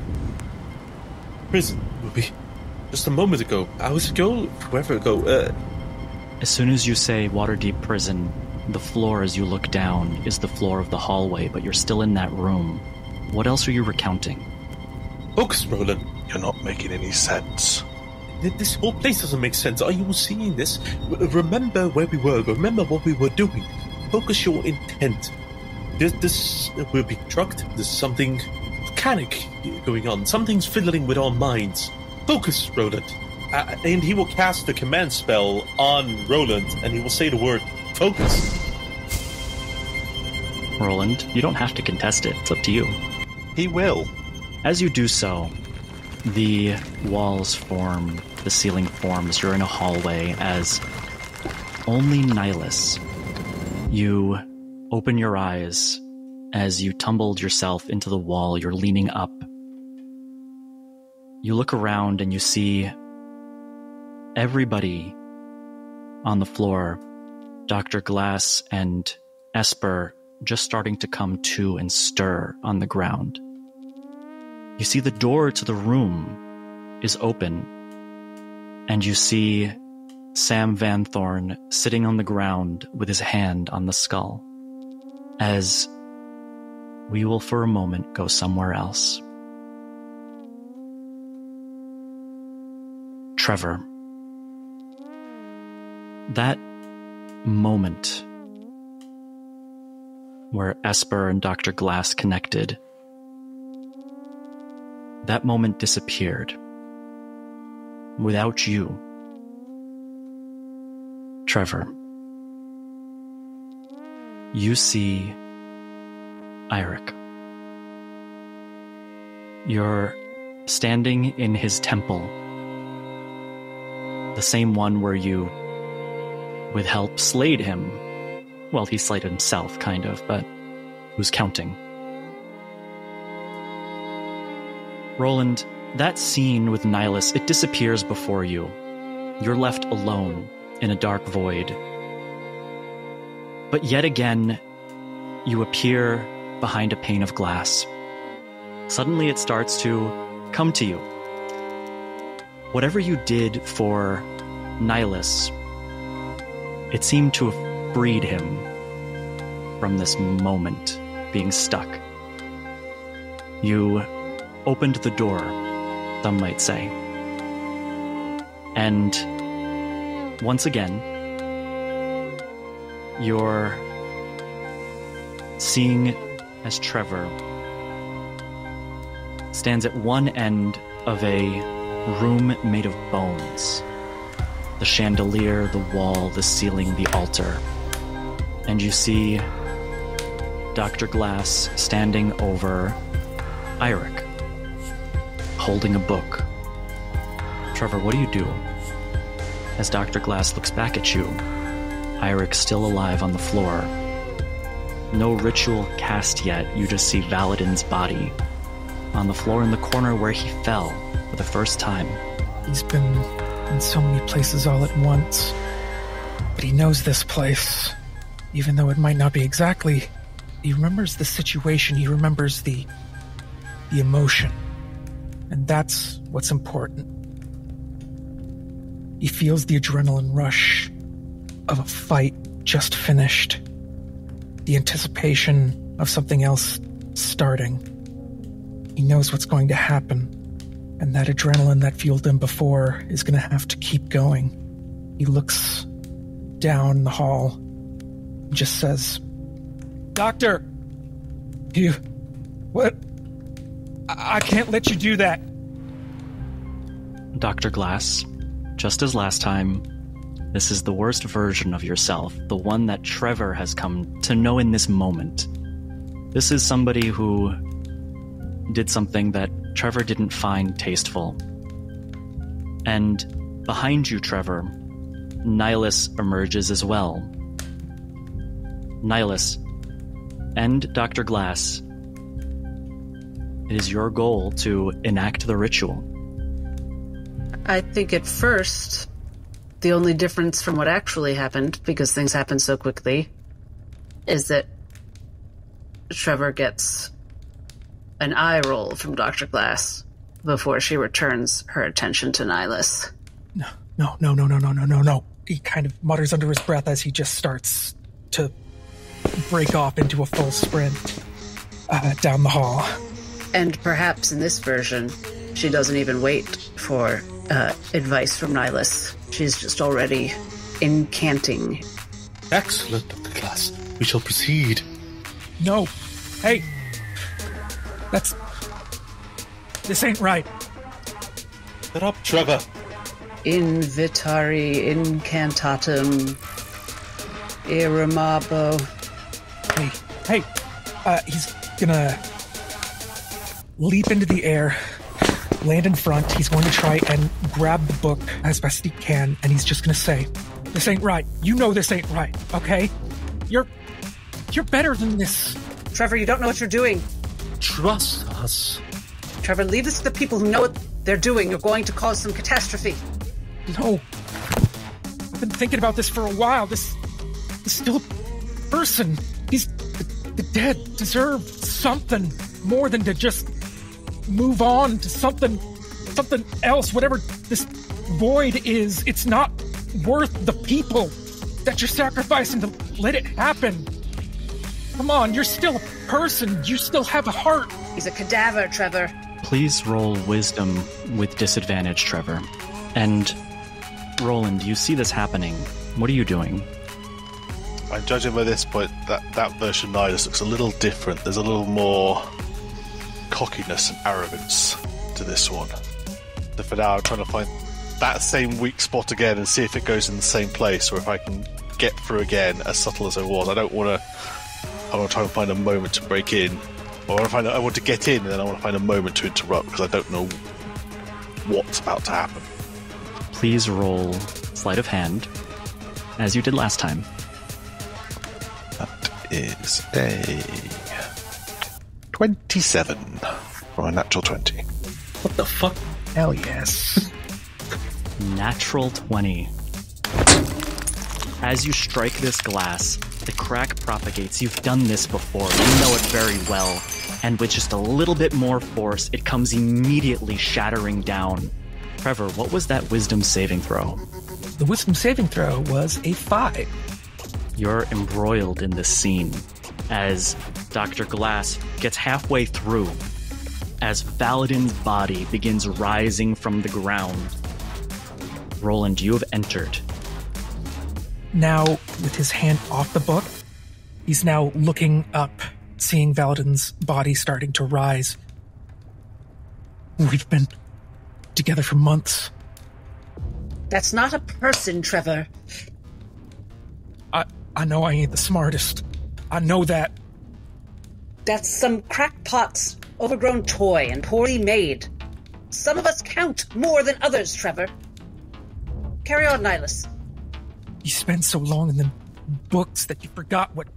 prison movie. Just a moment ago, hours ago, forever ago. As soon as you say Waterdeep prison, the floor as you look down is the floor of the hallway, but you're still in that room. What else are you recounting? Focus, Roland. You're not making any sense. This whole place doesn't make sense. Are you seeing this? Remember where we were. Remember what we were doing. Focus your intent. This will be trucked. There's something volcanic going on. Something's fiddling with our minds. Focus, Roland. And he will cast the command spell on Roland, and he will say the word, focus. Roland, you don't have to contest it. It's up to you. He will. As you do so, the walls form, the ceiling forms. You're in a hallway as only Nihilus. You open your eyes as you tumbled yourself into the wall. You're leaning up. You look around and you see everybody on the floor. Dr. Glass and Esper just starting to come to and stir on the ground. You see the door to the room is open, and you see Sam Vanthorne sitting on the ground with his hand on the skull, as we will for a moment go somewhere else. Trevor, that moment where Esper and Dr. Glass connected, that moment disappeared. Without you. Trevor, you see Eirik. You're standing in his temple, the same one where you, with help, slayed him. Well, he slayed himself, kind of, but who's counting? Roland, that scene with Nihilus, it disappears before you. You're left alone in a dark void. But yet again, you appear behind a pane of glass. Suddenly it starts to come to you. Whatever you did for Nihilus, it seemed to have freed him from this moment being stuck. You opened the door, some might say. And once again, you're seeing as Trevor stands at one end of a room made of bones. The chandelier, the wall, the ceiling, the altar. And you see Dr. Glass standing over Eirik, holding a book. Trevor, what do you do? As Dr. Glass looks back at you, Eirik still alive on the floor. No ritual cast yet, you just see Valadin's body on the floor in the corner where he fell for the first time. He's been in so many places all at once, but he knows this place. Even though it might not be exactly, he remembers the situation, he remembers the emotion, and that's what's important. He feels the adrenaline rush of a fight just finished, the anticipation of something else starting. He knows what's going to happen, and that adrenaline that fueled him before is going to have to keep going. He looks down the hall and just says, "Doctor! You... what? I can't let you do that!" Dr. Glass, just as last time, this is the worst version of yourself, the one that Trevor has come to know in this moment. This is somebody who did something that Trevor didn't find tasteful. And behind you, Trevor, Nihilus emerges as well. Nihilus and Dr. Glass, it is your goal to enact the ritual. I think at first, the only difference from what actually happened, because things happen so quickly, is that Trevor gets an eye roll from Dr. Glass before she returns her attention to Nihilus. No. He kind of mutters under his breath as he just starts to break off into a full sprint down the hall. And perhaps in this version, she doesn't even wait for advice from Nihilus. She's just already incanting. "Excellent, Dr. Glass. We shall proceed." "No. Hey. This ain't right. Get up, Trevor." "In vitari incantatum iramabo." Hey, he's gonna leap into the air, land in front. He's going to try and grab the book as best he can, and he's just gonna say, "This ain't right. You know this ain't right, okay? You're better than this. Trevor, you don't know what you're doing. Trust us." "Trevor, leave this to the people who know what they're doing. You're going to cause some catastrophe." "No. I've been thinking about this for a while. This still a person. The dead deserve something more than to just move on to something else. Whatever this void is, it's not worth the people that you're sacrificing to let it happen. Come on, you're still a person. You still have a heart." "He's a cadaver, Trevor." Please roll wisdom with disadvantage, Trevor. And Roland, you see this happening. What are you doing? I'm judging by this point that version now just looks a little different. There's a little more cockiness and arrogance to this one. So for now, I'm trying to find that same weak spot again and see if it goes in the same place, or if I can get through again, as subtle as I was. I want to try and find a moment to break in. I want to get in, and then I want to find a moment to interrupt, because I don't know what's about to happen. Please roll sleight of hand, as you did last time. That is a 27, or a natural 20. What the fuck? Hell yes. Natural 20. As you strike this glass, the crack propagates. You've done this before. You know it very well. And with just a little bit more force, it comes immediately shattering down. Trevor, what was that wisdom saving throw? The wisdom saving throw was a 5. You're embroiled in this scene as Dr. Glass gets halfway through, as Valadin's body begins rising from the ground. Roland, you have entered. Now, with his hand off the book, he's now looking up, seeing Valadin's body starting to rise. We've been together for months. That's not a person, Trevor. I know I ain't the smartest. I know that. That's some crackpot's overgrown toy and poorly made. Some of us count more than others, Trevor. Carry on, Nihilus. You spend so long in the books that you forgot what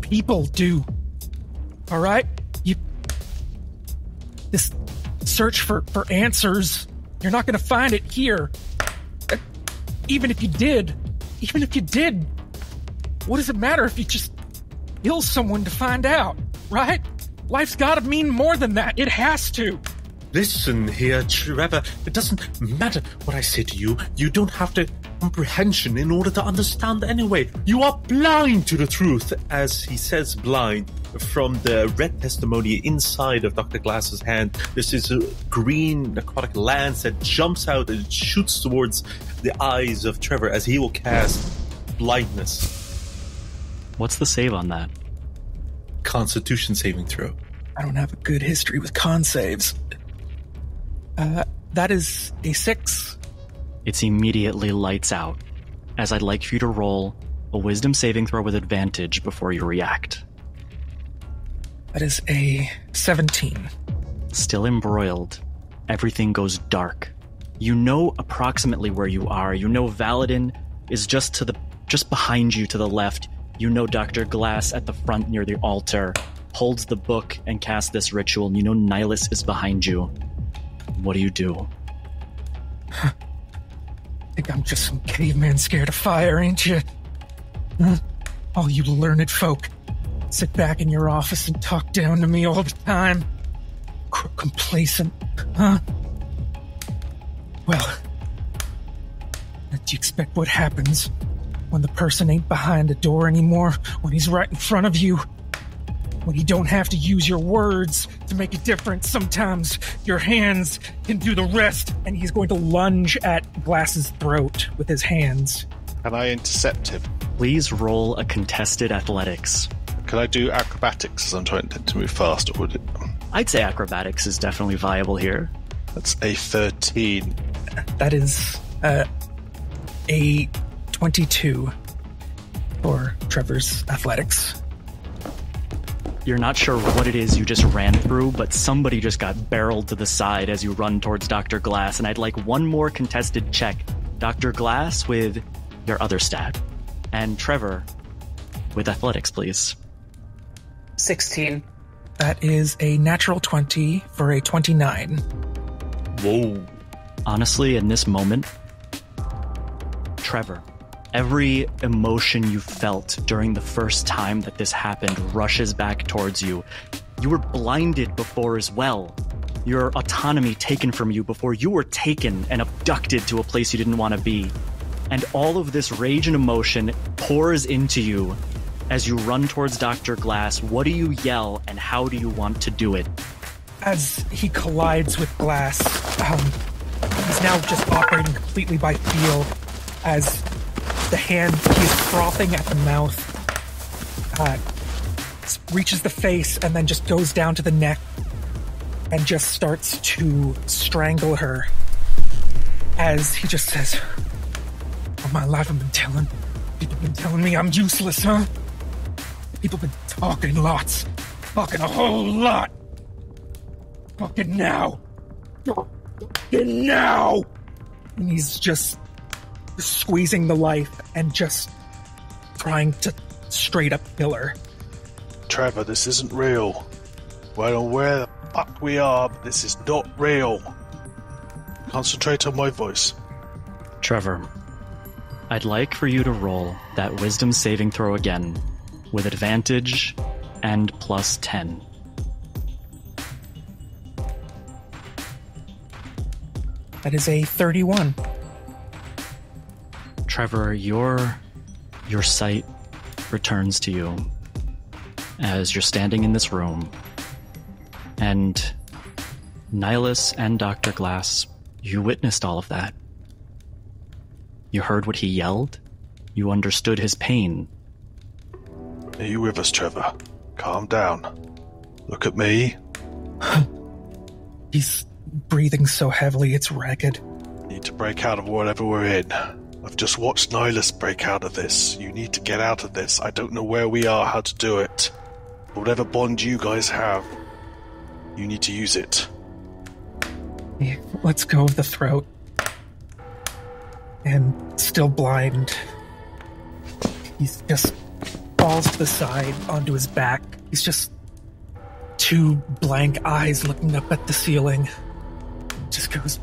people do. All right? This search for answers, you're not going to find it here. Even if you did, what does it matter if you just kill someone to find out, right? Life's got to mean more than that. It has to. Listen here, Trevor. It doesn't matter what I say to you. You don't have to comprehension in order to understand anyway. You are blind to the truth, as he says blind. From the red testimony inside of Dr. Glass's hand, this is a green aquatic lance that jumps out and shoots towards the eyes of Trevor as he will cast blindness. What's the save on that? Constitution saving throw. I don't have a good history with con saves. That is a 6. It's immediately lights out, as I'd like for you to roll a wisdom saving throw with advantage before you react. That is a 17. Still embroiled. Everything goes dark. You know approximately where you are. You know Valadin is just behind you to the left. You know Dr. Glass at the front near the altar holds the book and casts this ritual, and you know Nihilus is behind you. What do you do? I think I'm just some caveman scared of fire, ain't you? Huh? All you learned folk sit back in your office and talk down to me all the time. Complacent, huh? Well, do you expect what happens when the person ain't behind the door anymore, when he's right in front of you, when you don't have to use your words to make a difference? Sometimes your hands can do the rest, and he's going to lunge at Glass's throat with his hands. Can I intercept him? Please roll a contested athletics. Can I do acrobatics as I'm trying to move fast, or would it? I'd say acrobatics is definitely viable here. That's a 13. That is a 22 for Trevor's athletics. You're not sure what it is you just ran through, but somebody just got barreled to the side as you run towards Dr. Glass, and I'd like one more contested check. Dr. Glass with your other stat, and Trevor with athletics, please. 16. That is a natural 20 for a 29. Whoa. Honestly, in this moment, Trevor, every emotion you felt during the first time that this happened rushes back towards you. You were blinded before as well. Your autonomy taken from you before you were taken and abducted to a place you didn't want to be. And all of this rage and emotion pours into you as you run towards Dr. Glass. What do you yell, and how do you want to do it? As he collides with Glass, he's now just operating completely by feel, as the hand he's frothing at the mouth reaches the face and then just goes down to the neck and just starts to strangle her. as he just says, all my life I've been telling, people been telling me I'm useless, huh? People been talking lots, talking a whole lot. Talking now. Talking now! And he's just squeezing the life and just trying to straight up kill her. Trevor, this isn't real. I don't know where the fuck we are, but this is not real. Concentrate on my voice. Trevor, I'd like for you to roll that wisdom saving throw again with advantage and plus 10. That is a 31. Trevor, your sight returns to you as you're standing in this room. And Nihilus and Dr. Glass, you witnessed all of that. You heard what he yelled. You understood his pain. Are you with us, Trevor? Calm down. Look at me. He's breathing so heavily, it's ragged. Need to break out of whatever we're in. I've just watched Nihilus break out of this. You need to get out of this. I don't know where we are, how to do it. Whatever bond you guys have, you need to use it. Let's go of the throat. And still blind, he just falls to the side onto his back. He's just two blank eyes looking up at the ceiling. Just goes...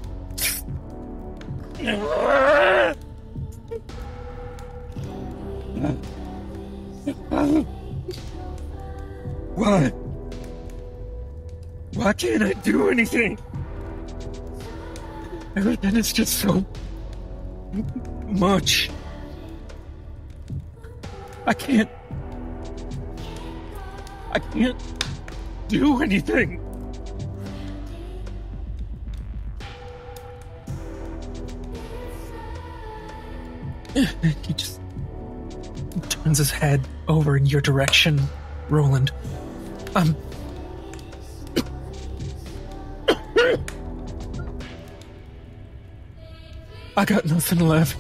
What? Why can't I do anything? Everything is just so much. I can't do anything. He just turns his head over in your direction, Roland. I got nothing left.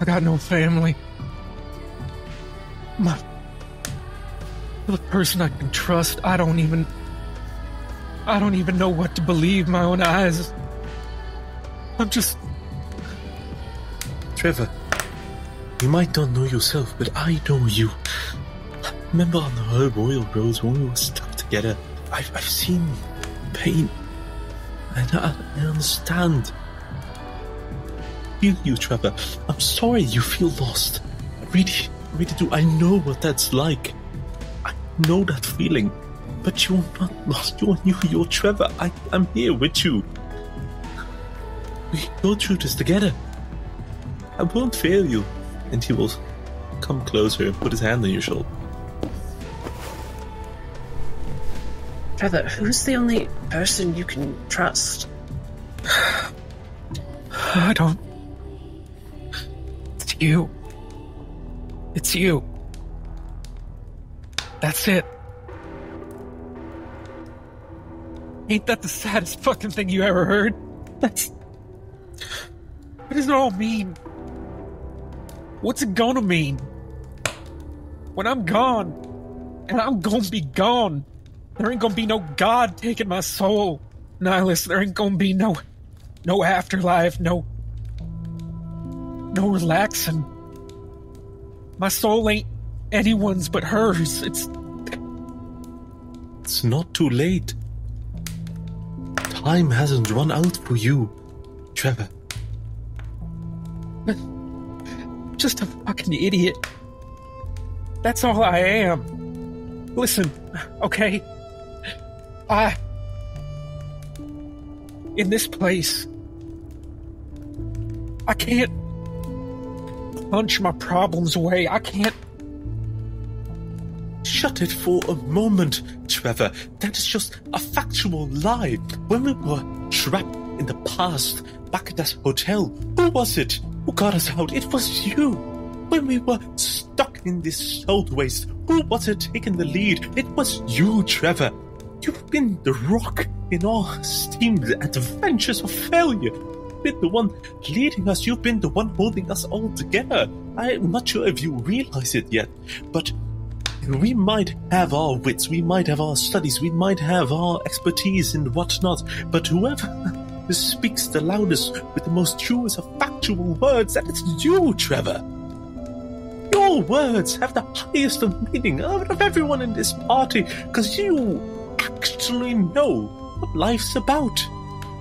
I got no family. The person I can trust, I don't even know what to believe my own eyes. I'm just... Trevor, you might not know yourself, but I know you. Remember on the Royal Rose when we were stuck together? I've seen pain. And I understand. I feel you, Trevor. I'm sorry you feel lost. I really do. I know what that's like. I know that feeling. But you're not lost. You're new. You're Trevor. I'm here with you. We can go through this together. I won't fail you. And he will come closer and put his hand on your shoulder. Trevor, who's the only person you can trust? I don't... It's you. It's you. That's it. Ain't that the saddest fucking thing you ever heard? That's... What does it all mean? What's it gonna mean? When I'm gone, and I'm gonna be gone, there ain't gonna be no God taking my soul, Nihilus. There ain't gonna be no afterlife, no relaxing. My soul ain't anyone's but hers. It's not too late. Time hasn't run out for you, Trevor. Just a fucking idiot. That's all I am. Listen, okay? In this place, I can't punch my problems away. I can't... Shut it for a moment, Trevor. That is just a factual lie. When we were trapped in the past, back at that hotel, who was it who got us out? It was you. When we were stuck in this old waste, who was it taking the lead? It was you, Trevor. You've been the rock In all esteemed adventures of failure, you've been the one leading us, you've been the one holding us all together. I'm not sure if you realize it yet, but we might have our wits, we might have our studies, we might have our expertise and whatnot, but whoever speaks the loudest with the most truest of factual words, that it's you, Trevor. Your words have the highest of meaning out of everyone in this party, because you actually know what life's about.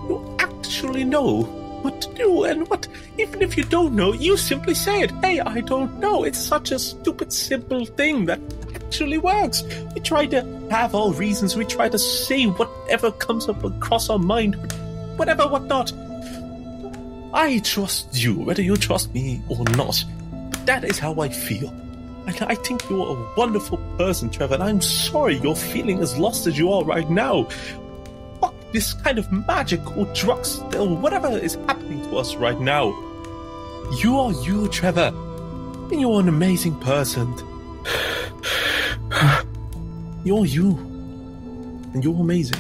You actually know what to do and what, even if you don't know, you simply say it. Hey, I don't know. It's such a stupid, simple thing that actually works. We try to have our reasons. We try to say whatever comes up across our mind, whatever, whatnot. I trust you, whether you trust me or not. But that is how I feel. And I think you're a wonderful person, Trevor, and I'm sorry you're feeling as lost as you are right now. Fuck this kind of magic or drugs or whatever is happening to us right now. You are you, Trevor, and you're an amazing person. You're you, and you're amazing.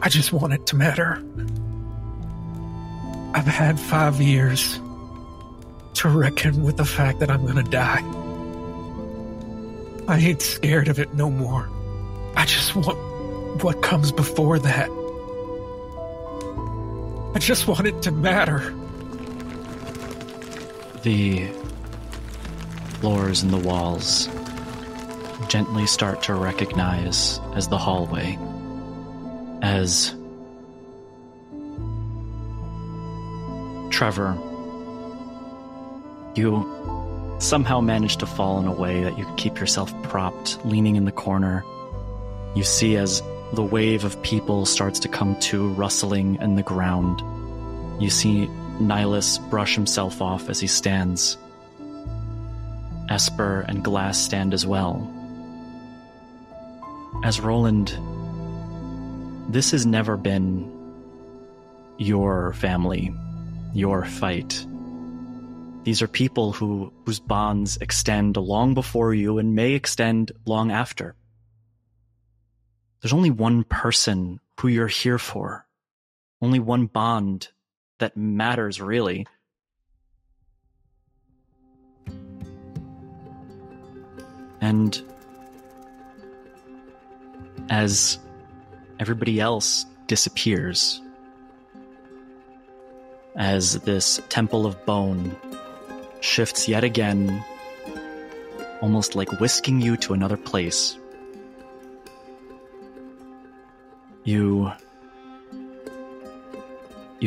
I just want it to matter. I've had 5 years to reckon with the fact that I'm gonna die. I ain't scared of it no more. I just want what comes before that. I just want it to matter. The floors and the walls gently start to recognize as the hallway, as Trevor, you somehow manage to fall in a way that you can keep yourself propped, leaning in the corner. You see as the wave of people starts to come to, rustling in the ground. You see Nihilus brush himself off as he stands. Esper and Glass stand as well. As Roland, this has never been your family, your fight. These are people whose bonds extend long before you and may extend long after. There's only one person who you're here for, only one bond that matters really. And as everybody else disappears, as this temple of bone shifts yet again, almost like whisking you to another place, you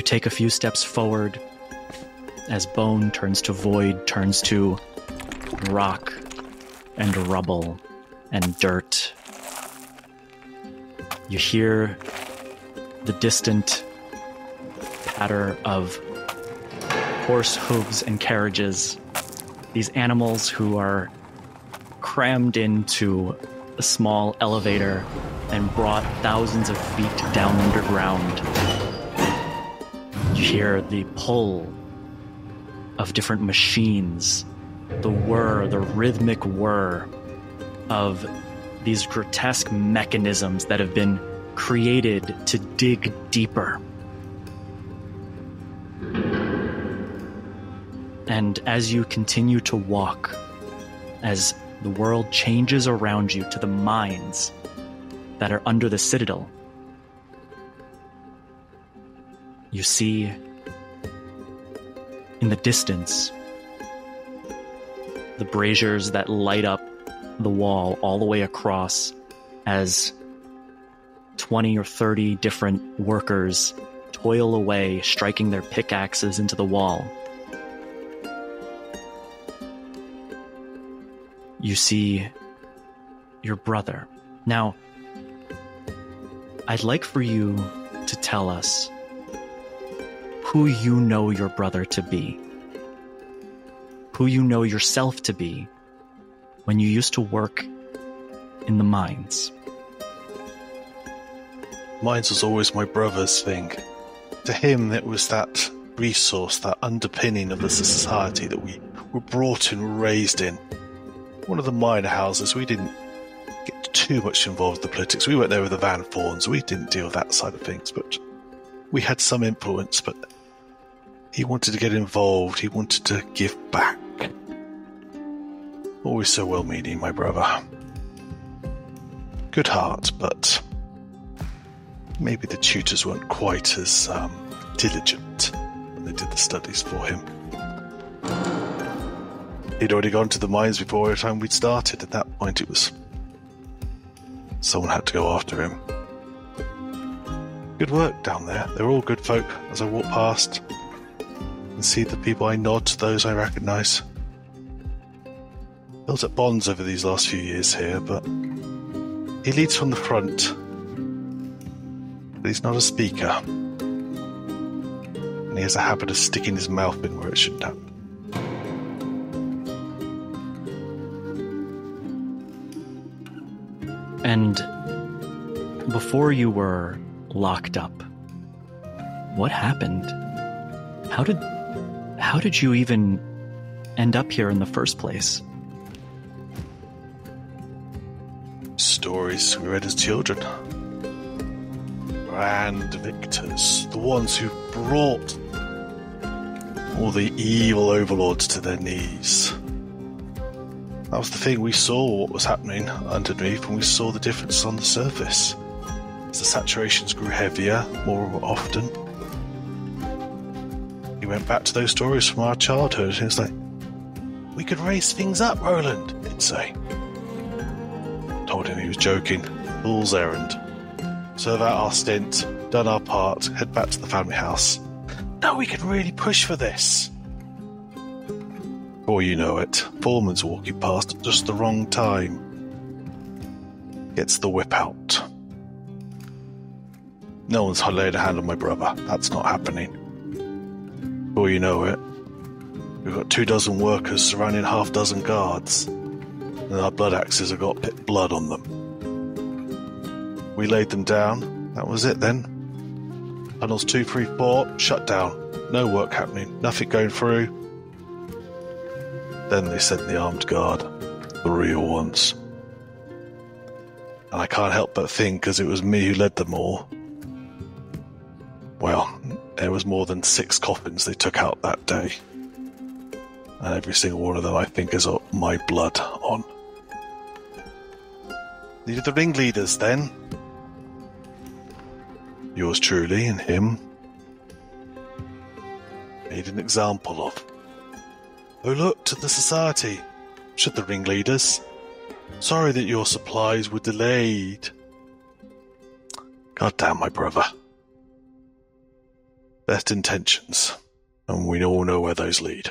take a few steps forward as bone turns to void, turns to rock and rubble and dirt. You hear the distant patter of horse hooves and carriages. These animals who are crammed into a small elevator and brought thousands of feet down underground. You hear the pull of different machines, the whir, the rhythmic whir of these grotesque mechanisms that have been created to dig deeper. And as you continue to walk, as the world changes around you to the mines that are under the citadel, you see in the distance the braziers that light up the wall all the way across as 20 or 30 different workers toil away, striking their pickaxes into the wall. You see your brother. Now, I'd like for you to tell us who you know your brother to be, who you know yourself to be, when you used to work in the mines. Mines was always my brother's thing. To him, it was that resource, that underpinning of the society that we were brought in, raised in. One of the mine houses, we didn't too much involved in the politics. We weren't there with the Van Vauns. We didn't deal with that side of things, but we had some influence. But he wanted to get involved. He wanted to give back. Always so well-meaning, my brother. Good heart, but maybe the tutors weren't quite as diligent when they did the studies for him. He'd already gone to the mines before the time we'd started. At that point, it was someone had to go after him. Good work down there. They're all good folk. As I walk past and see the people, I nod to those I recognise. Built up bonds over these last few years here, but he leads from the front. But he's not a speaker. And he has a habit of sticking his mouth in where it shouldn't happen. And before you were locked up, what happened? How did you even end up here in the first place? Stories we read as children. Grand victors, the ones who brought all the evil overlords to their knees. That was the thing. We saw what was happening underneath, and we saw the difference on the surface. As the saturations grew heavier, more often, we went back to those stories from our childhood, and it's like, we could raise things up, Roland, they'd say. Told him he was joking. Fool's errand. Serve out our stint, done our part, head back to the family house. Now we can really push for this. Before you know it, Foreman's walking past at just the wrong time. Gets the whip out. No one's laid a hand on my brother. That's not happening. Before you know it, we've got 24 workers surrounding 6 guards. And our blood axes have got pit blood on them. We laid them down. That was it then. Tunnels 2, 3, 4, shut down. No work happening. Nothing going through. Then they sent the armed guard. The real ones. And I can't help but think, because it was me who led them all. Well, there was more than 6 coffins they took out that day. And every single one of them, I think, has got my blood on. These are the ringleaders, then. Yours truly, and him. Made an example of. Oh, look, to the society, said the ringleaders. Sorry that your supplies were delayed. Goddamn, my brother. Best intentions, and we all know where those lead.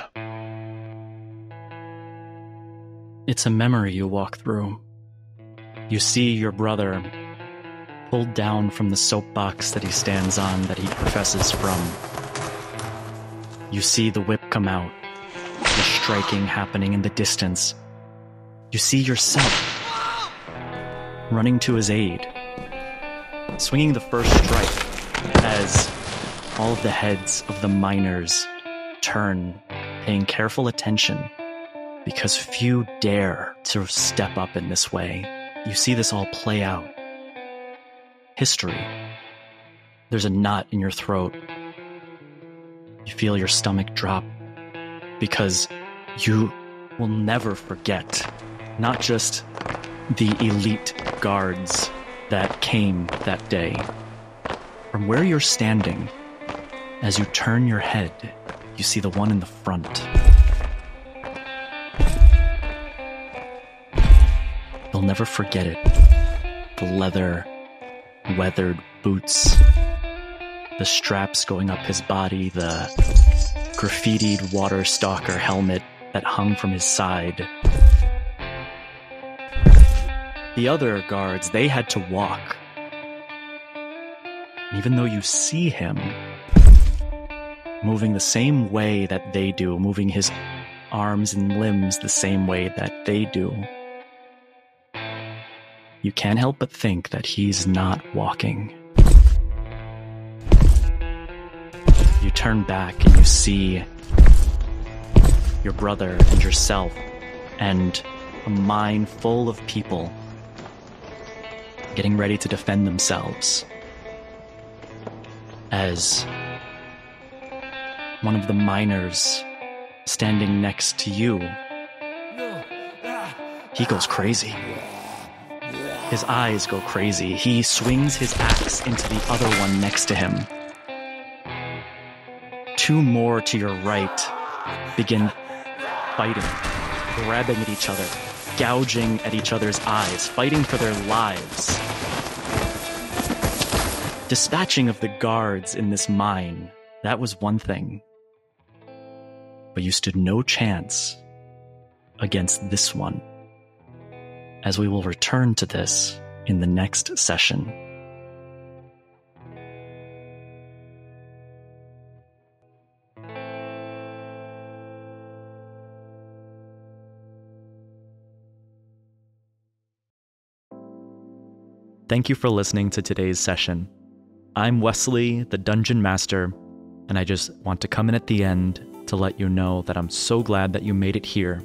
It's a memory you walk through. You see your brother pulled down from the soapbox that he stands on, that he professes from. You see the whip come out, the striking happening in the distance. You see yourself running to his aid, swinging the first strike as all of the heads of the miners turn, paying careful attention. Because few dare to step up in this way. You see this all play out. History. There's a knot in your throat. You feel your stomach drop. Because you will never forget. Not just the elite guards that came that day. From where you're standing, as you turn your head, you see the one in the front. You'll never forget it. The leather, weathered boots, the straps going up his body, the graffitied water stalker helmet that hung from his side. The other guards, they had to walk. Even though you see him moving the same way that they do, moving his arms and limbs the same way that they do, you can't help but think that he's not walking. You turn back and you see your brother and yourself and a mine full of people getting ready to defend themselves as one of the miners standing next to you. He goes crazy. His eyes go crazy. He swings his axe into the other one next to him. Two more to your right begin fighting, grabbing at each other, gouging at each other's eyes, fighting for their lives. Dispatching of the guards in this mine, that was one thing. But you stood no chance against this one, as we will return to this in the next session. Thank you for listening to today's session. I'm Wesley, the Dungeon Master, and I just want to come in at the end to let you know that I'm so glad that you made it here.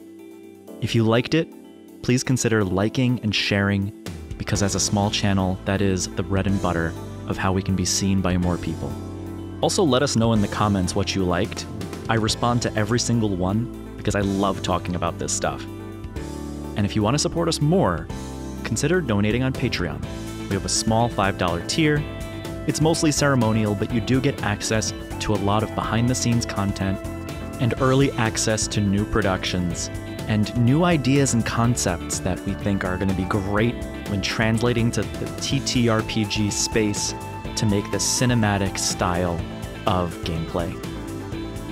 If you liked it, please consider liking and sharing, because as a small channel, that is the bread and butter of how we can be seen by more people. Also, let us know in the comments what you liked. I respond to every single one because I love talking about this stuff. And if you want to support us more, consider donating on Patreon. We have a small $5 tier. It's mostly ceremonial, but you do get access to a lot of behind-the-scenes content and early access to new productions, and new ideas and concepts that we think are going to be great when translating to the TTRPG space to make the cinematic style of gameplay.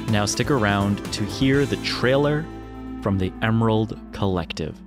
Now stick around to hear the trailer from the Emerald Collective.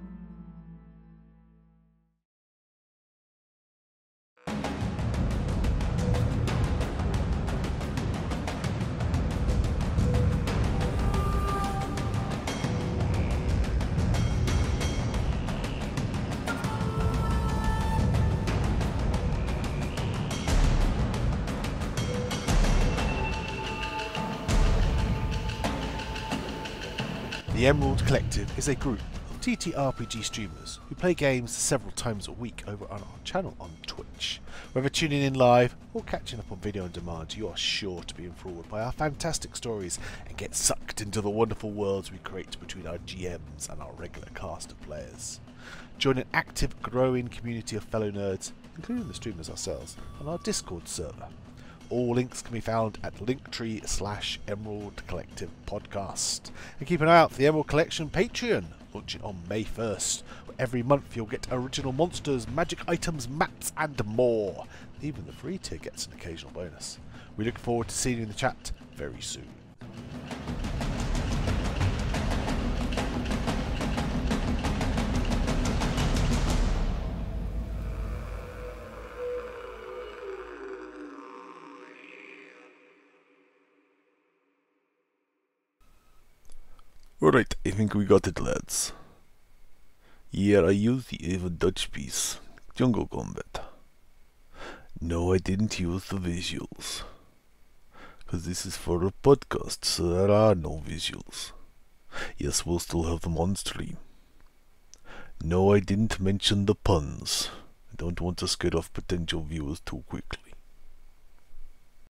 The Emerald Collective is a group of TTRPG streamers who play games several times a week over on our channel on Twitch. Whether tuning in live or catching up on video on demand, you are sure to be enthralled by our fantastic stories and get sucked into the wonderful worlds we create between our GMs and our regular cast of players. Join an active, growing community of fellow nerds, including the streamers ourselves, on our Discord server. All links can be found at linktree/Emerald Collective Podcast. And keep an eye out for the Emerald Collection Patreon, launching on May 1st, where every month you'll get original monsters, magic items, maps, and more. Even the free tier gets an occasional bonus. We look forward to seeing you in the chat very soon. Alright, I think we got it, lads. Yeah, I used the evil Dutch piece. Jungle combat. No, I didn't use the visuals, because this is for a podcast, so there are no visuals. Yes, we'll still have them on stream. No, I didn't mention the puns. I don't want to scare off potential viewers too quickly.